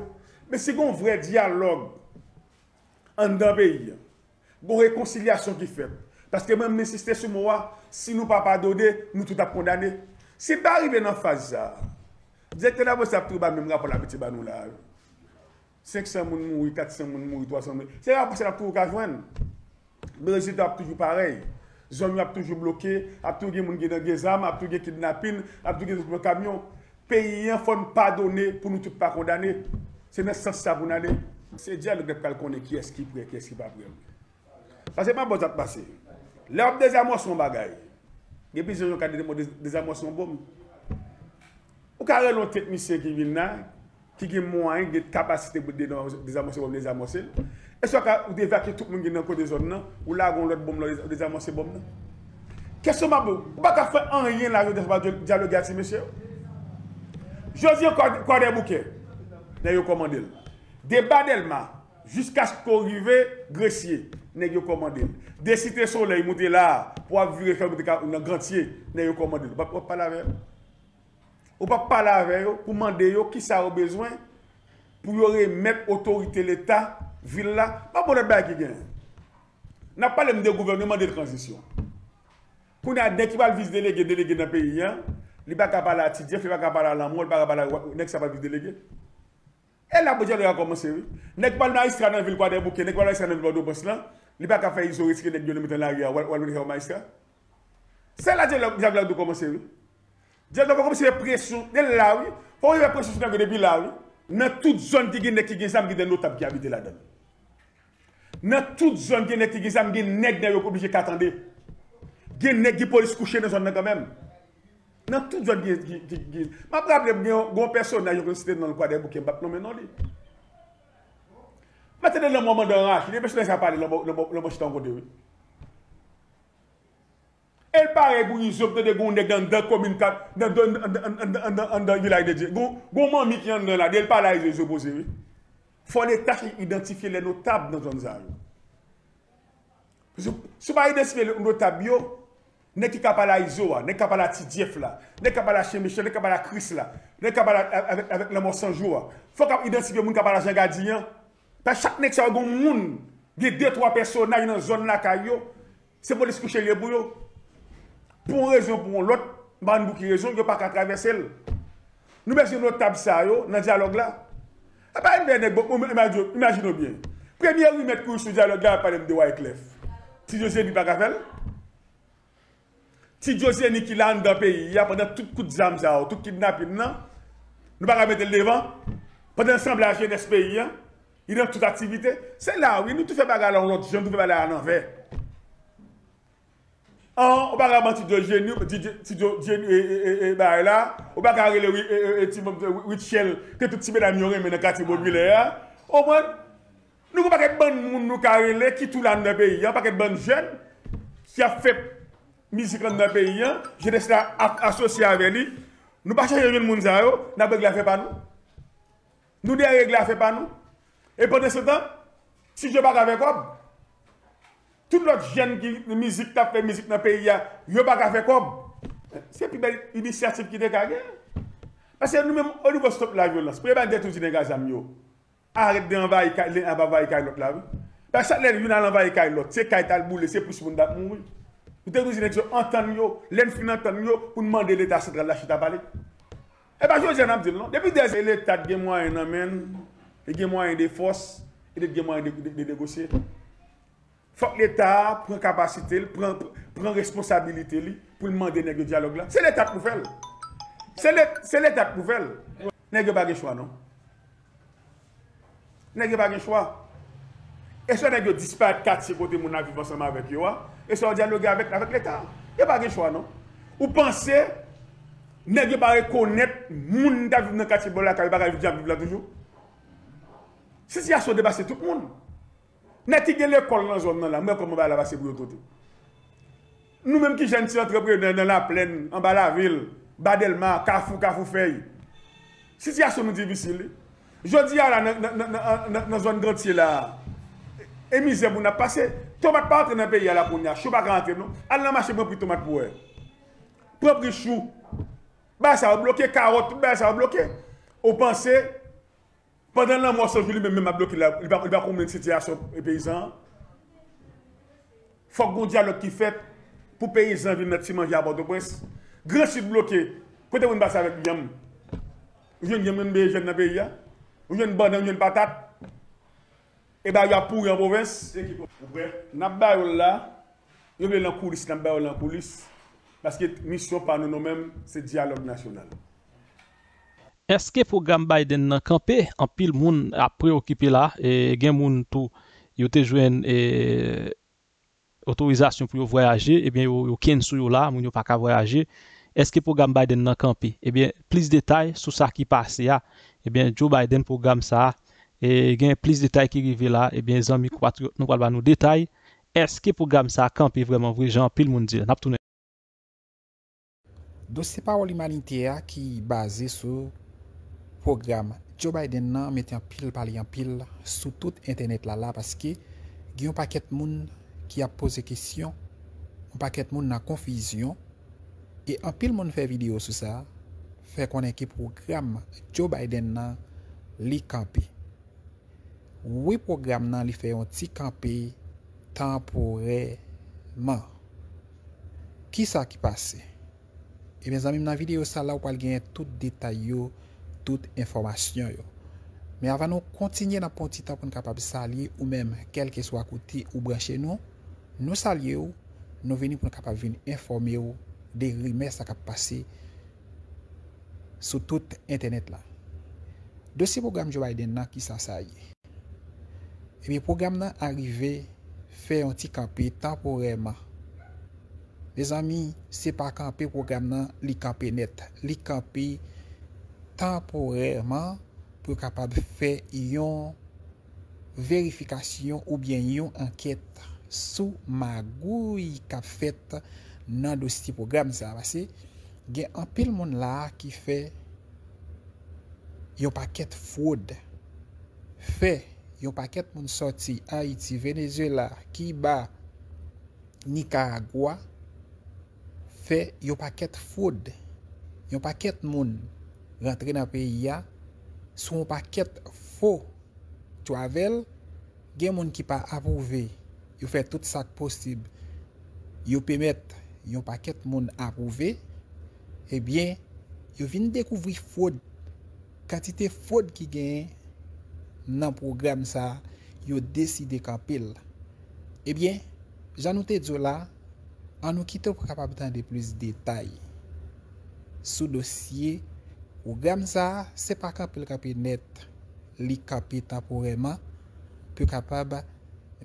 Mais si on a un vrai dialogue en d'un pays, une réconciliation qui fait. Parce que même insister sur moi, si nous ne pas pardonner, nous tout à condamner. Si pas arrivé dans la phase ça, directeur d'abord ça tout bas même rapport la petite banou là. cinq cents moun mouri, quatre cents moun mouri, trois cents moun. C'est là pour ça pour rejoindre. Mais résultat toujours pareil. Zone a toujours bloqué, a toujours moun qui dans des armes, a toujours kidnapping, a toujours dans camion. Pays, il faut nous pardonner pour nous tous pas condamner. C'est dans ce sens ça pour nous aller. C'est déjà le gars qu'on est qui est-ce qui prêt, qui est-ce qui pas prêt. Parce que c'est pas bon ça de passer. Les hommes désamorcent son bagaille. Et puis, ils ont désamorcé son bombe. Ou carré l'autre technicien qui vient là, qui a moins de capacité pour désamorcer bombe, désamorcer. Et soit vous dévaquez tout le monde qui est dans le côté de la zone, ou là, vous avez l'autre bombe, désamorcer bombe. Qu'est-ce que vous ne faites pas rien là, vous ne pouvez pas dialoguer avec ces messieurs. Josiane Kouadebouke, nous commandons. Débat d'Elma, jusqu'à ce qu'on arrive, Gressier, nous commandons. Des cités soleil, nous sommes là, pour vivre dans le grandier, nous commandons. Vous ne pouvez pas parler avec eux. Vous ne pouvez pas parler avec eux pour demander qui ça a besoin pour remettre l'autorité, l'État, la ville là. Pas pour le bail qui gagne. Nous n'avons pas le gouvernement de transition. Quand on a des qui va vice-déléguer, déléguer dans le pays, il n'y a pas de Tidjef, il n'y a pas de Lamour, il n'y a pas de délégué. Et la boutique a commencé. Il n'y a pas de dans la ville de il n'y a pas de dans la ville de il n'y a pas de maïstra dans la ville de la c'est là que le a commencé. Il a commencé à pression de la rue. Pour y avoir pression depuis la rue, dans toute zone qui est qui est notable qui habite là-dedans. Dans toute zone qui est qui est qui est obligé d'attendre. Il y a des gens qui police coucher dans la zone quand même. Dans tout le monde qui est. Je me rappelle bien, il y a un personnage qui est dans le Kouadebouke, qui bat nommé non lui. Maintenant, le moment d'enrage, il y a des personnes qui parlent, le moche en côté. Elle paraît pour une zone de gonde dans deux communes, dans deux villages de Dieu. Il y a un ami qui est dans la ville, elle parle à les opposés. Il faut l'État identifier les notables dans la zone. Si vous ne pouvez pas identifier les notables, nèg ki kapala Izo, nèg kapala Tidief là, nèg kapala Chemichel, nèg kapala Chris là, nèg kapala avec avec la mort sans jour. Faut qu'on identifie moun kapala Jean Gadien. Parce que chaque nèg ça gon moun, il deux trois personnages dans zone là kayo, c'est pour les coucher les bouyo. Pour raison pour l'autre, bandou qui raison que pas qu'à traverser. Nous mettons notre table ça yo dans dialogue là. Ah bah imaginez bien. Premier lui mettre couche sur dialogue là parler de Wyclef. Si José ni pas capable. Si José ni qui là dans le pays, il a pendant tout coup de zam ça, tout kidnapping non. Nous pas mettre le devant pendant ensemble la jeunesse pays, il a toute activité. C'est là oui, nous tout fait bagarre là l'autre, gens tout fait bagarre à l'envers. On va pas mentir de génie, de génie et là, on va pas le Richel que tout petit madame Yoré mais dans quartier populaire. Au moins nous pas qu'être bon monde nous carrelé qui tout là dans pays, pas qu'être bon jeune qui a fait musique dans pays, je reste associé avec lui. Nous pas changer jeune monde ça yo, n'a règle fait pas nous. Nous des règles fait pas nous. Et pendant ce temps, si je pas avec quoi tout l'autre jeune qui musique t'a fait musique dans le pays, il n'y a pas qu'à faire comme. C'est la plus belle initiative qui est gagné. Parce que nous-mêmes, on nous stop la violence. Pour éviter tous les gars, arrête d'envahir l'autre. Parce que chaque fois qu'on envahit l'autre, c'est qu'il y a boule, c'est plus pour nous mourir. Nous devons nous entendre, nous entendre pour demander l'État central de la chute à parler. Et bien, je vous dis, non. Depuis des années, l'État a moyen d'amène, il a moyen de force, il a moyen de négocier. Il faut que l'État prenne capacité, prenne responsabilité pour demander le dialogue là. C'est l'État qui fait. C'est l'État qui fait. Il n'y a pas de choix, non? Il n'y a pas de choix. Et ça, il disparaît quatre côtés de mon avis ensemble avec eux. Et ça, on dialogue avec l'État. Il n'y a pas de choix, non? Vous pensez, il n'y a pas de reconnaître les gens qui vivent dans le quartier de la Caraïbe, qui vivent là toujours? Si c'est ça, dépasse tout le monde. Nati gen l'école dans zone là, moi comment va la passer pour côté. Nous même qui jeunes entrepreneurs dans la plaine, en bas la ville, Badelma, Kafou, Kafou Feuille. Situation nous difficile. Jodi à la dans zone grandier là. Et misère pour n'a passer, tomate pas rentrer dans pays à la pounia, chou pas rentrer non. Aller dans marché pour tomate pour elle. Propre chou. Bah ça bloquer carotte, bah ça bloquer. Au penser pendant l'an mois, je lui même bloqué là, il va il va combien de situation paysan. Faut qu'on dialogue qui fait pour paysan venir petit manger à Port-au-Prince. Grand sud bloqué. Côté on passe avec Yam. Jeune jeune des jeunes dans pays là. Jeune banane, jeune patate. Et ben il y a pourri en province. N'a ba là. Yo veut en police, n'a ba en police parce que mission par nous-mêmes, c'est dialogue national. Est-ce que le programme Biden n'a campé en pile moun a préoccupé là et gen moun tout yote jouen et autorisation pour voyager et bien yo ken sou yo là moun yo pa ka voyager. Est-ce que le programme Biden n'a campé? Et bien plus de détails sur ça qui passe là. Et bien Joe Biden programme ça et gen plus de détails qui arrive là et bien zami quatre nous va nous détail. Est-ce que le programme ça campé vraiment vrai Jean pile moun dire n'a tourner. Dossier parole humanitaire qui basé sur programme Joe Biden nan met en pile parler en pile sur tout internet là là parce que il y a un paquet de monde qui a posé question, un paquet de monde dans confusion et en pile monde fait vidéo sur ça, fait connaître que programme Joe Biden nan li campé. Oui programme nan li fait un petit campé temporairement. Qui ça qui passe? Et mes amis dans la vidéo ça là ou pas gagner tout détail yo. Toute information. Yo. Mais avant nous continuer dans petit temps pour nous capable saluer ou même quel que soit côté ou brancher nous, nous saluer ou nous venir pour nous capable venir informer ou des rumeurs ça cap passer sur tout internet là. De ce programme Joe Biden là qui ça ça y est. Et bien programme là arrivé fait un petit campé temporairement. Les amis, c'est pas campé programme là, li campé net, li campé temporairement pour capable faire une vérification ou bien une enquête sous magouille qu'a fait dans dossier programme ça parce que il y a un pile monde là qui fait un paquet fraude fait un paquet monde sorti Haïti, Venezuela, Cuba, Nicaragua fait un paquet de fraude, un paquet de monde rentré dans le pays, sont un paquet faux. Tu as vu, il y a des gens qui ne sont pas approuvés. Ils font tout ça possible. Ils permettent un paquet de monde approuvé. Eh bien, ils viennent découvrir fraude. Quantité de fraude qui gagne dans le programme, ça, ils décident qu'en pile. Eh bien, j'en ai dit là, en nous quittant pour capable de plus de détails. Sous dossier, le programme, ça, c'est pas qu'en pile capé net, li capé temporairement, pour capable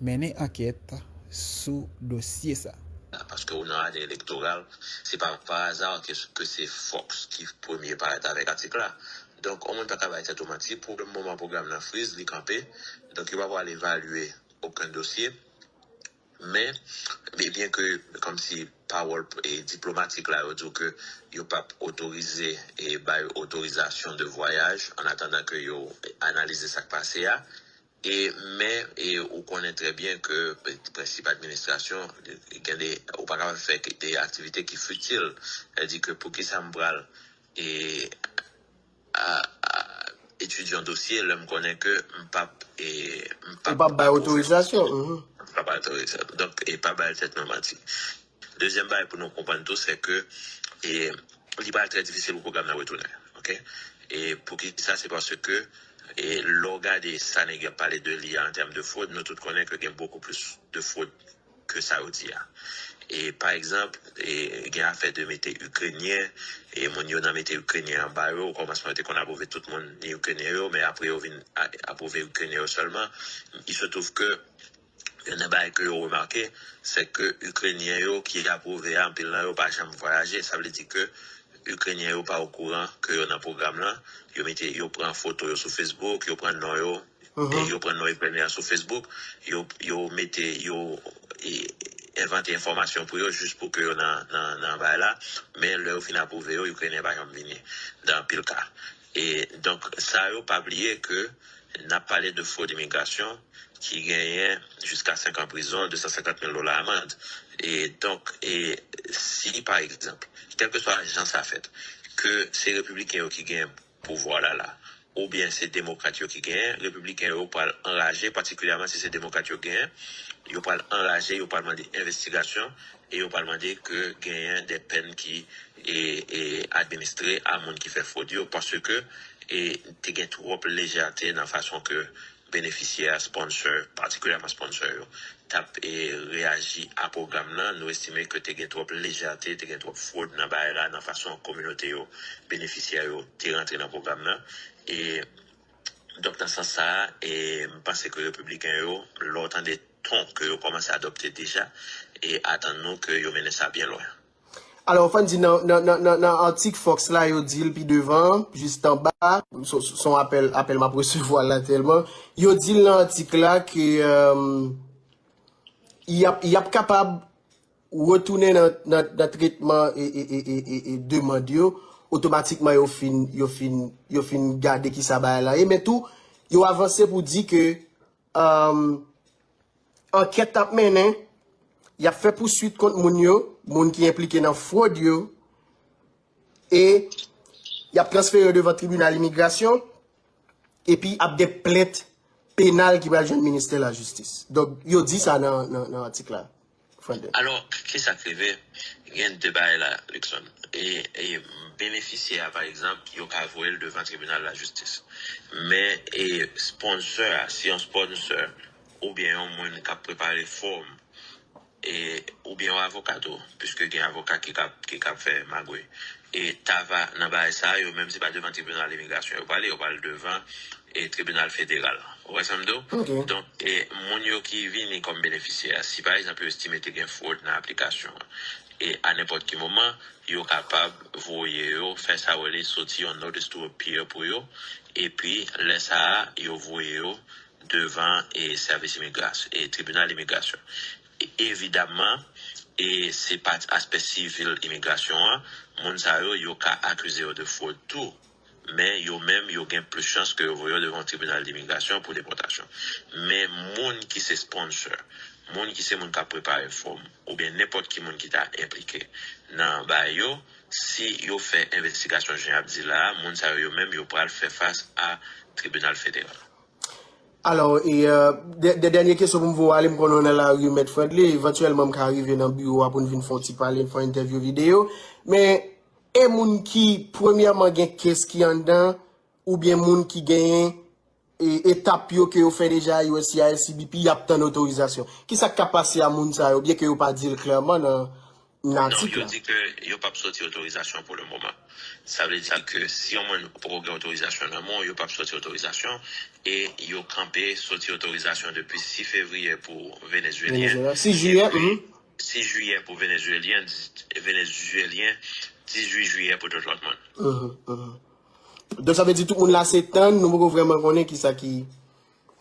mener enquête sous dossier ça. Parce qu'on a des électorales, c'est pas par hasard que, que c'est Fox qui premier paraît avec l'article là. Donc, on ne peut pas travailler automatique pour le moment, programme la frise, les camper. Donc, il va pouvoir évaluer aucun dossier. Mais, mais bien que, comme si Powell est diplomatique, là, il dit que il n'a pas autorisé et bah, autorisation de voyage en attendant que yo analyse ça qui passe. Et, mais, et, on connaît très bien que, principe administration, il y a au pas faire des activités qui futiles. Elle dit que pour qui ça me brale, et, à, à étudier un dossier, là, me connaît que, m'pap, et, m'pap. Pas par autorisation, pas par autorisation. Donc, et pas par tête normative. Deuxième bail pour nous comprendre tout, c'est que, et, l'I B A est très difficile au programme de retourner. OK? Et pour qui ça, c'est parce que, et l'organe des Sanega parlait de l'I A en termes de fraude, nous tous connaissons qu'il y a beaucoup plus de fraude que ça au D I A. Et par exemple, il y a affaire de métier ukrainien, et mon yon a métier ukrainien en bas, au commencement, on a approuvé tout le monde les ukrainien, mais après, on a approuvé ukrainien seulement. Il se trouve que, il y en a pas que vous remarquez, c'est que ukrainien qui a approuvé en pilant, par exemple, voyager, ça veut dire que, Ukrainien pas au courant que y a un programme là, yo mette yo prend photo sur Facebook, yo prend nom yo, et yo prend nom Ukrainien sur Facebook, yo yo mette yo inventer information pour yo juste pour que yo nan nan nan va là, mais le fin approuvé yo Ukrainien pas jamais venir dans pile cas. Et donc ça yo pas oublier que n'a parlé de fraude d'immigration qui gagnait jusqu'à cinq ans de prison, deux cent cinquante mille dollars amende. Et donc, et si par exemple, quelle que soit l'agence à fait, que c'est les républicains qui gagnent pouvoir là, là, ou bien c'est les démocrates qui gagnent, les républicains ils parlent enragés, particulièrement si c'est les démocrates qui gagnent, ils parlent enragés, ils parlent d'investigation, et ils parlent que gagnent des peines qui sont administrées à monde qui fait fraude, parce que et tu gagnes trop légèreté dans la façon que bénéficiaires, sponsors, particulièrement sponsors, tap et réagit à programme là, nous estimons que tu gagnes trop légèreté, tu gagnes trop fraude dans la dans façon communauté bénéficiaire tu rentré dans programme là et donc dans ce sens ça et pense que les républicains yo l'autant des tons que yo commencent à adopter déjà et attendons que yo mène ça bien loin. Alors, enfin, dit, dans l'article Fox, là, il dit, puis devant, juste en bas, son, son appel, appel m'a recevoir là tellement, il dit dans l'article là que, il euh, y a, y a capable de retourner dans le traitement et, et, et, et, et demander, automatiquement, il fin, il fin, il fin garder qui ça va là. Et mais tout, il avancé pour dire que, euh, enquête à mener, il a fait poursuite contre Mounio, moun qui impliqué dans fraude et y a transféré devant tribunal immigration et puis a des plaintes pénales qui va joindre le ministère de la justice. Donc yo dit ça dans dans l'article là. Alors qui ça crevait gain de bail là Luxon et et bénéficiaire par exemple yo ka voyer devant tribunal de la justice. Mais et sponsor si on sponsor ou bien on moun qui a préparé forme et ou bien avocat puisque il y a un avocat qui qui fait magouille et tava nan ba ça yo même c'est pas devant tribunal d'immigration on parle on parle devant et tribunal fédéral ou okay. Donc et mon yo qui vient comme bénéficiaire si par exemple estimé qu'il y a fraude dans l'application et à n'importe quel moment yo capable voyer yo faire ça ou les sortir en notice to appear pour yo et puis laisse ça yo voyer yo devant et service immigration et tribunal d'immigration. Évidemment, et c'est pas aspect civil immigration, moun sa yo yo ka accusé de fraude tout, mais yo même yo gain plus chance que yo voyo devant tribunal d'immigration pour déportation. Mais moun qui se sponsor, monde qui c'est monde qui a préparé forme ou bien n'importe qui monde qui t'a impliqué dans bayo, si yo fait investigation Jean Abdila, monde ça yo même yo pral faire face à tribunal fédéral. Alors et euh, des de dernières questions pour vous aller me connaître la rue Met Friendly, éventuellement m'arriver dans bureau pour venir faire petit parler, faire interview vidéo, mais et moun qui premièrement gagne qu'est-ce qui en dedans ou bien moun qui gagne et étape yo que yo fait déjà yo si a S C B P y a tant autorisation qui ça qu'a passé à moun ça ou bien que yo pas dire clairement dans l'article non, yo dit que yo pas sorti autorisation pour le moment. Ça veut dire que si on moun pour gagne autorisation dans mon yo pas sorti autorisation et yo campé sorti autorisation depuis six février pour vénézuélien, six juillet puis, six juillet pour vénézuélien vénézuélien dix-huit juillet pour tout le monde. Uh-huh, uh-huh. Donc ça veut dire que tout le monde là s'étend, nous pouvons vraiment connaître qui ça qui...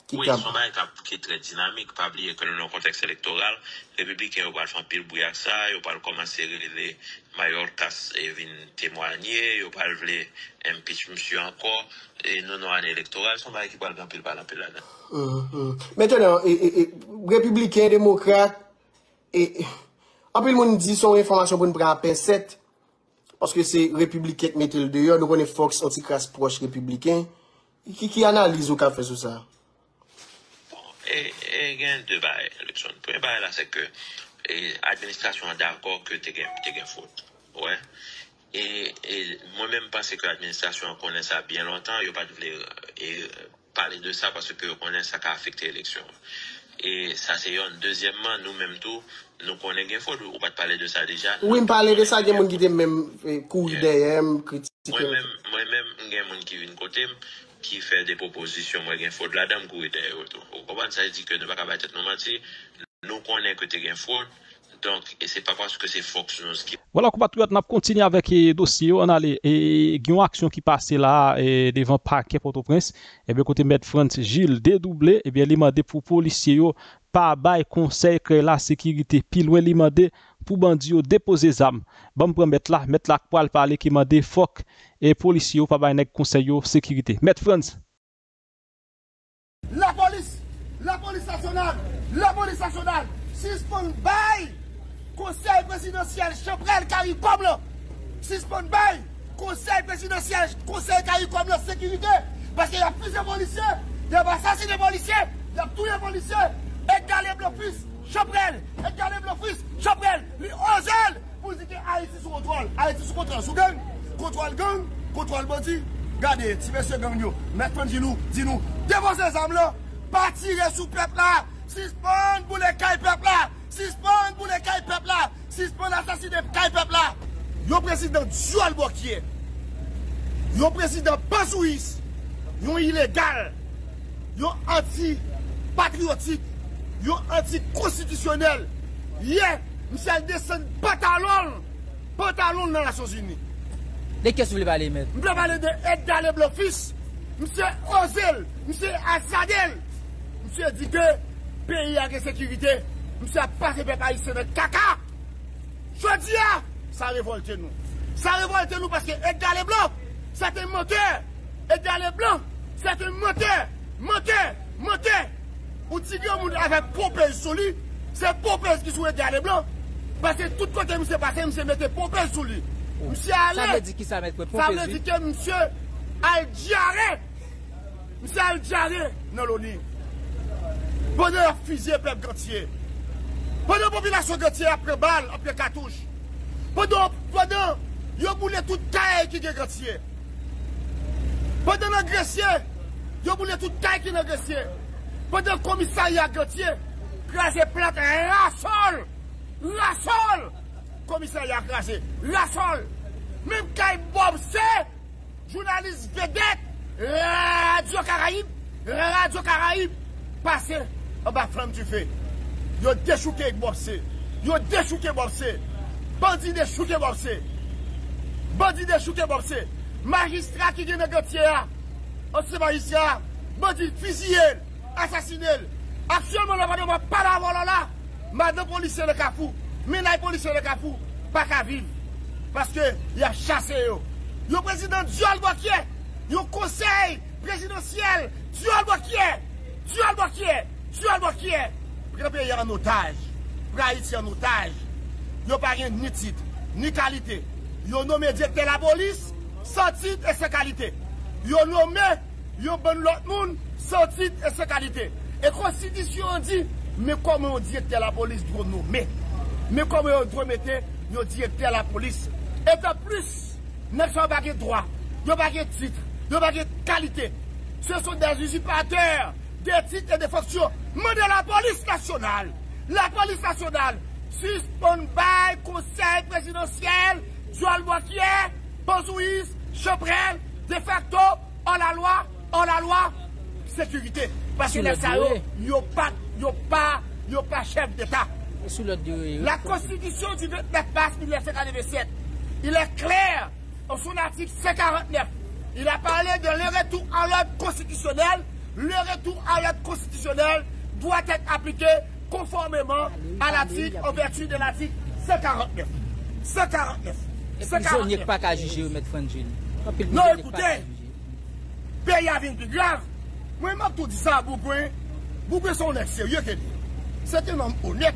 qui oui, c'est qui est très dynamique, pas oublier que dans le contexte électoral, les républicains vont faire pile bouillir ça, ils vont commencer à les Mayorkas et venir témoigner, ils vont parler impeach monsieur encore, et non non année électorale, sont là qui parlent pile par la pile là-dedans. Maintenant, républicains, démocrates, et... En plus, le monde dit son information pour nous prendre à P sept, parce que c'est républicain qui met le dehors, nous connaissons Fox anti-crasse proche républicain. Qui, qui analyse ou qui a fait sur ça? Bon, et il y a deux bails, Luxon. Le premier bail, c'est que l'administration est d'accord que tu as une faute. Ouais. Et, et moi-même, je pense que l'administration connaît ça bien longtemps, il n'y a pas de voulu parler de ça parce que connaît ça qui a affecté l'élection. Et ça, c'est un. Deuxièmement, nous-mêmes, tout, nous connaissons une faute, ou pas de parler de ça déjà. Oui, me parler de ça, il y a des gens qui étaient même couilles derrière, critiqués. Moi-même, il y a des gens qui viennent côté, qui font des propositions, moi, il y a une faute là-dedans, couilles derrière. Vous comprenez, ça dit que nous ne pouvons pas être nous mentir, nous connaissons que tu as une faute, donc, et ce n'est pas parce que c'est Fox News qui. Voilà, compatriotes, on a continué avec le dossier. On a une action qui passe là devant le parquet Port-au-Prince. Et bien, côté M. France Gilles dédoublé, et bien, il m'a demandé pour les policiers, pas bail conseil que la sécurité, puis loin, il m'a demandé pour bandits déposer les armes. Bon, pour mettre là, mettre la poêle, parler qui m'a demandé F O C et policiers, pas bail conseil sécurité. M. France. La police, la police nationale, la police nationale, suspend bail. Conseil présidentiel, Chambrel, CARICOM, suspend bail, conseil présidentiel, conseil CARICOM, la sécurité, parce qu'il y a plusieurs policiers, il y a assassiné des policiers, il y a tous les policiers, Edgar Leblanc, Chambrel, Edgar Leblanc, Chambrel, les onze pour dire que Haïti sous contrôle, Haïti sous contrôle, sous gang, contrôle gang, contrôle bandit, regardez, si monsieur Gagnon, maintenant dis-nous, dis-nous, devant ces hommes là, pas tirer sous peuple là, suspend pour les cailles peuple là. Suspend pour les cailles peuple là, suspend l'assassiné caille peuple là. Le président Joal Bokier, le président Basouis, le illégal, le anti-patriotique, le anti-constitutionnel. Hier, M. descend pantalon, pantalon dans les Nations Unies. De qu'est-ce que vous voulez parler, maître? Vous voulez parler de Edgar Leblanc-Fils, M. Ozel, M. Azadel. M. dit que le pays a la sécurité. Monsieur a pas fait peuple haïtien de caca. Je dis, ça révolte nous. Ça révolte nous parce que Edgar Leblanc, c'est un menteur. Edgar Leblanc, c'est un menteur. Menteur, menteur. Ou dit que avec Popez sur lui, c'est Popez qui sous Edgar Leblanc. Parce que tout côté monsieur passé, monsieur mettait Popez sur lui. Monsieur allé. Ça veut dire qui ça met Popez? Ça veut dire que monsieur Aldiaré. Monsieur Aldiaré dans l'ONU. Bonheur fusé peuple gantier. Pendant la population qui a pris balle, après cartouche. Pendant que vous voulez toute taille qui est gratier. Pendant l'agressier, vous voulez toute taille qui est agressier. Pendant le commissariat gratier, crasé plate, la sol, la sol. Commissariat crasé, la sol. Même quand Bob C, journaliste vedette, Radio Caraïbe, Radio Caraïbe, passé en bas flamme du feu. Ils ont déchouqué avec Bobsé. Ils ont déchouqué Bobsé. Bandit déchouqué Bobsé. Bandit déchouqué Bobsé. Magistrat qui vient de Gautier. Ancien magistrat. Bandit fusillé. Assassiné. Actuellement, on va pas la voir là. Madame policier de Kafou. Ménaille policier de Kafou. Pas qu'à vivre. Parce qu'il a chassé. Le président Joal Bokier. Le conseil présidentiel. Joal Bokier. Joal Bokier. Joal Bokier. prend le pays en otage, prend Haïti en otage. Ils n'ont pas rien ni titre, ni qualité. Ils ont nommé directeur la police sans titre et sans qualité. Ils ont nommé, ils ont bon l'autre monde sans titre et sans qualité. Et la Constitution dit, mais comment on directeur la police doit nommer? Mais comment on doit mettre le directeur la police? Et de plus, ils n'ont pas de droit, ils n'ont pas de titre, ils n'ont pas de qualité. Ce sont des usurpateurs, des titres et des fonctions. Mais de la police nationale, la police nationale, suspend by conseil présidentiel, Joël Boquier, Bozouis, Cheprel, de facto, en la loi, en la loi, sécurité. Parce que les S A O, ils n'ont pas, pas, pas chef d'État. La Constitution du vingt-neuf mars mille neuf cent quatre-vingt-sept, il est clair, en son article cent quarante-neuf, il a parlé de le retour à l'ordre constitutionnel. Le retour à l'ordre constitutionnel doit être appliqué conformément à l'article, en vertu de l'article cent quarante-neuf. cent quarante-neuf. Et puis, on n'y a pas qu'à juger, M. Frangine. Non, écoutez, le pays a vu plus grave. Moi, je tout dit ça à Bougouin. Bougouin, c'est honnête, sérieux. C'est un homme honnête.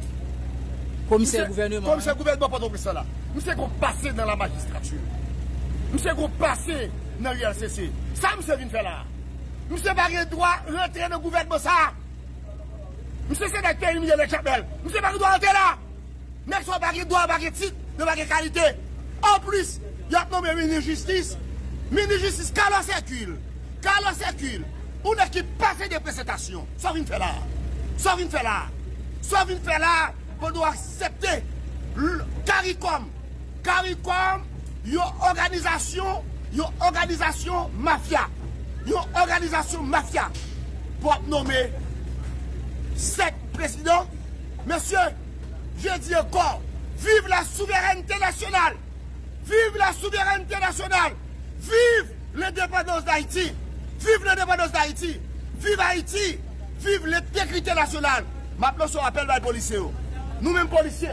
Comme c'est le gouvernement. Comme c'est le gouvernement, pas de presse là. Monsieur qu'on passé dans la magistrature. Monsieur qu'on passé dans l'U L C C. Ça, monsieur vient faire là. Monsieur n'a pas le droit de rentrer dans le gouvernement, ça. Monsieur, c'est d'acteur éliminé de Chapelle. Monsieur n'a pas le droit de rentrer là. Mais soit n'a pas le droit, pas de titre, pas de qualité. En plus, il y a nommé ministre de justice. Ministre de justice, Carlos Hercule. Carlos Hercule. On a qui passe des prestations. Ça vient faire là. Ça vient faire là. Ça vient faire là. On doit accepter le CARICOM. CARICOM, une organisation, une organisation mafia. Une organisation mafia. Pour nommer sept présidents. Monsieur, je dis encore, vive la souveraineté nationale. Vive la souveraineté nationale. Vive l'indépendance d'Haïti. Vive l'indépendance d'Haïti. Vive Haïti. Vive l'intégrité nationale. Maintenant, ce rappel par les policiers. Nous-mêmes policiers,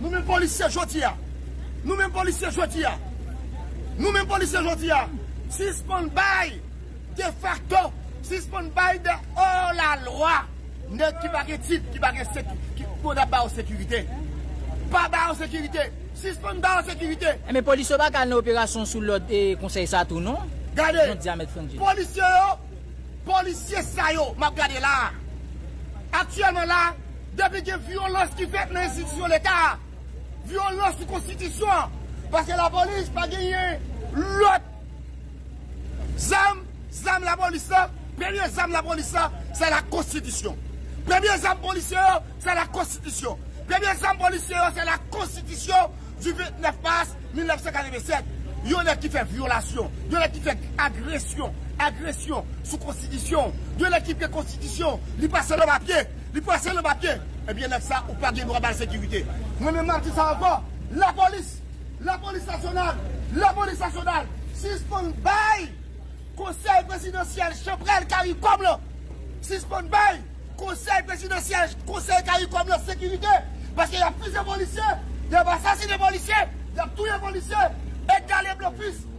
nous-mêmes policiers Jotia, nous-mêmes policiers Jotia, nous-mêmes policiers Jotia, suspend by de facto, suspend by de hors la loi, ne qui va de titre, qui va qui pour la barre en sécurité, pas barre en sécurité, suspend barre en sécurité. Mais les policiers ne pas une opération sous le conseil ça tout, non? Regardez, policiers, policiers ça yo, m'a regardé là, actuellement là. Depuis que violence qui fait dans l'institution de l'État, violence de constitution, parce que la police n'a pas gagné l'autre. Zam, zam la police, premier zam la police, c'est la constitution. Premier zam policier, c'est la constitution. Premier zam policier, c'est la constitution du vingt-neuf mars mille neuf cent quatre-vingt-sept. Il y en a qui fait violation, il y en a qui fait agression, agression sous constitution, il y en a qui fait constitution, il passe le papier. Il passe le papier, eh bien, ça, ou pas de droit à la sécurité. Moi-même, je dis ça encore. La police, la police nationale, la police nationale, suspend bail, conseil présidentiel, Cheprel, CARICOM, suspend bail, conseil présidentiel, conseil CARICOM, sécurité, parce qu'il y a plusieurs policiers, il y a assassiné des policiers, il y a tous les policiers, Edgar Leblanc,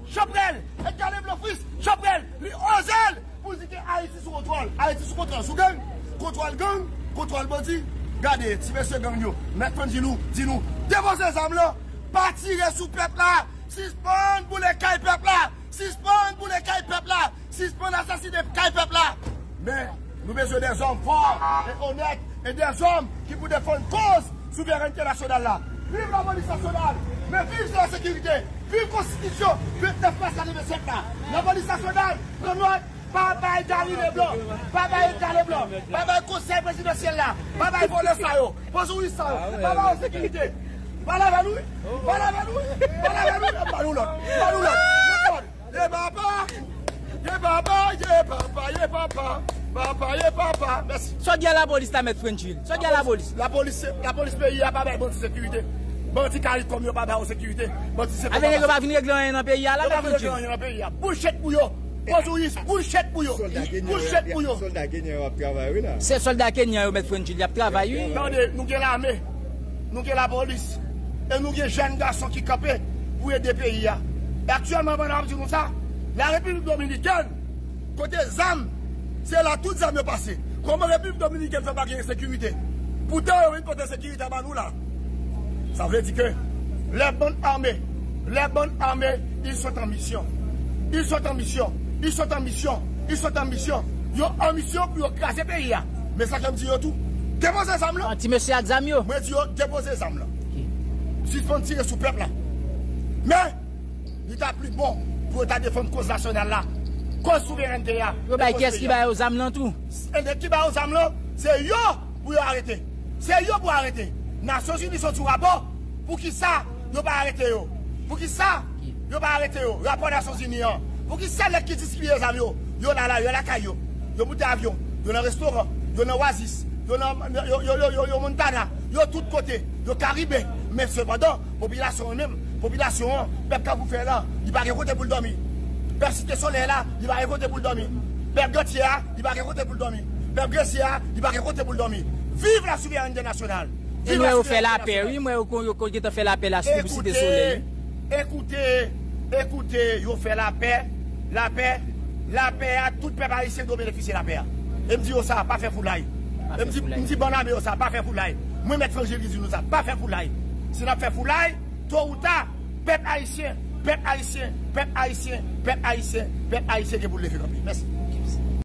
Cheprel, Edgar Leblanc, Cheprel, les onze pour dire que Haïti sous contrôle, Haïti sous contrôle, sous gang, contrôle gang. Contrôle bandit, regardez, si monsieur Gagnon, maintenant dis-nous, dis-nous, devant ces hommes là, pas tirer sous peuple là, suspendre pour les cailles peuple là, suspendre pour les cailles peuple là, suspendre assassiner cailles peuple là. Mais nous besoin des hommes forts et honnêtes et des hommes qui vous défendent cause souveraineté nationale là. Vive la police nationale, mais vive la sécurité, vive la constitution, vive la face à l'université là. La police nationale, prenons. Papa est Garry Leblanc, papa est Garry Leblanc, papa est conseil présidentiel là, papa est volé ça yo, bonjour ça yo, papa en sécurité, voilà vers nous, voilà vers nous, voilà vers nous, pas nous l'autre, pas nous l'autre, yé papa, yé papa, yé papa, yé papa, papa, yé papa, merci. Soit bien la police, t'as mettre tranquille, soit bien la police. La police, la police pays a pas de bonne sécurité. Bandit carré comme yo pas de sécurité, bandit c'est pas. Avec les gars venir régler dans pays là, là venir régler dans pays là, bouchette pour yo. Bouchette pour yo, bouchette pour yo. Soldat kenyan a travaillé là. C'est soldat kenyan qui met Frenchil, il a travaillé. Attendez, nous avons l'armée, nous avons la police, et nous avons des jeunes garçons qui campaient pour aider pays. Actuellement, madame, dit comme ça, la République dominicaine, côté Z A M, c'est là toutes les armes passées. Comment la République dominicaine ne fait pas gagner sécurité? Pourtant, il y a une côté sécurité à nous là. Ça veut dire que les bonnes armées, les bonnes armées, ils sont en mission. Ils sont en mission. Ils sont en mission. Ils sont en mission. Ils sont en mission pour casser le pays. Mais ça, je me dis tout. Déposez les armes là. Anti-monsieur Adzamio. Moi, je dis, déposez les armes là. Si vous tirez sous le peuple là. Mais, il est plus bon pour défendre la cause nationale là. Cause souveraineté là. Qu'est-ce qui va aux armes là tout? Et qui va aux armes là, c'est eux pour arrêter. C'est eux pour arrêter. Nations Unies sont sous rapport. Pour qui ça, ils ne vont pas arrêter. Pour qui ça, ils ne vont pas arrêter. Rapport Nations Unies. Pour qui ça, les qui distribuent les avions. Ils sont là, ils sont là, ils sont là. Ils sont avion, ils sont dans restaurant, ils sont dans oasis, ils sont dans Montana, ils sont de tous côtés, ils sont Caraïbes. Mais cependant, la population même, la population, le peuple qui vous fait là, il ne va pas récolter pour le dormir. Le peuple cité soleil là, il ne va pas récolter pour le dormir. Le peuple Gantier, il ne va pas récolter pour le dormir. Le peuple Gressier, il ne va pas récolter pour le dormir. Vive la souveraineté nationale. Et moi, on fait la paix, oui, moi, on fait la paix là, c'est pour le soleil. Écoutez, écoutez, on fait la paix, la paix, la paix à tout peuple haïtien doit bénéficier de la paix. Et me dit, on ça, pas faire foulaille. Et me dit, bon ami, on ça, pas faire foulaille. Moi, maître Frangélis, on ça, pas faire foulaille. Si on a fait foulaille, toi ou ta, peuple haïtien, peuple haïtien, peuple haïtien, peuple haïtien, peuple haïtien qui est pour le faire. Merci.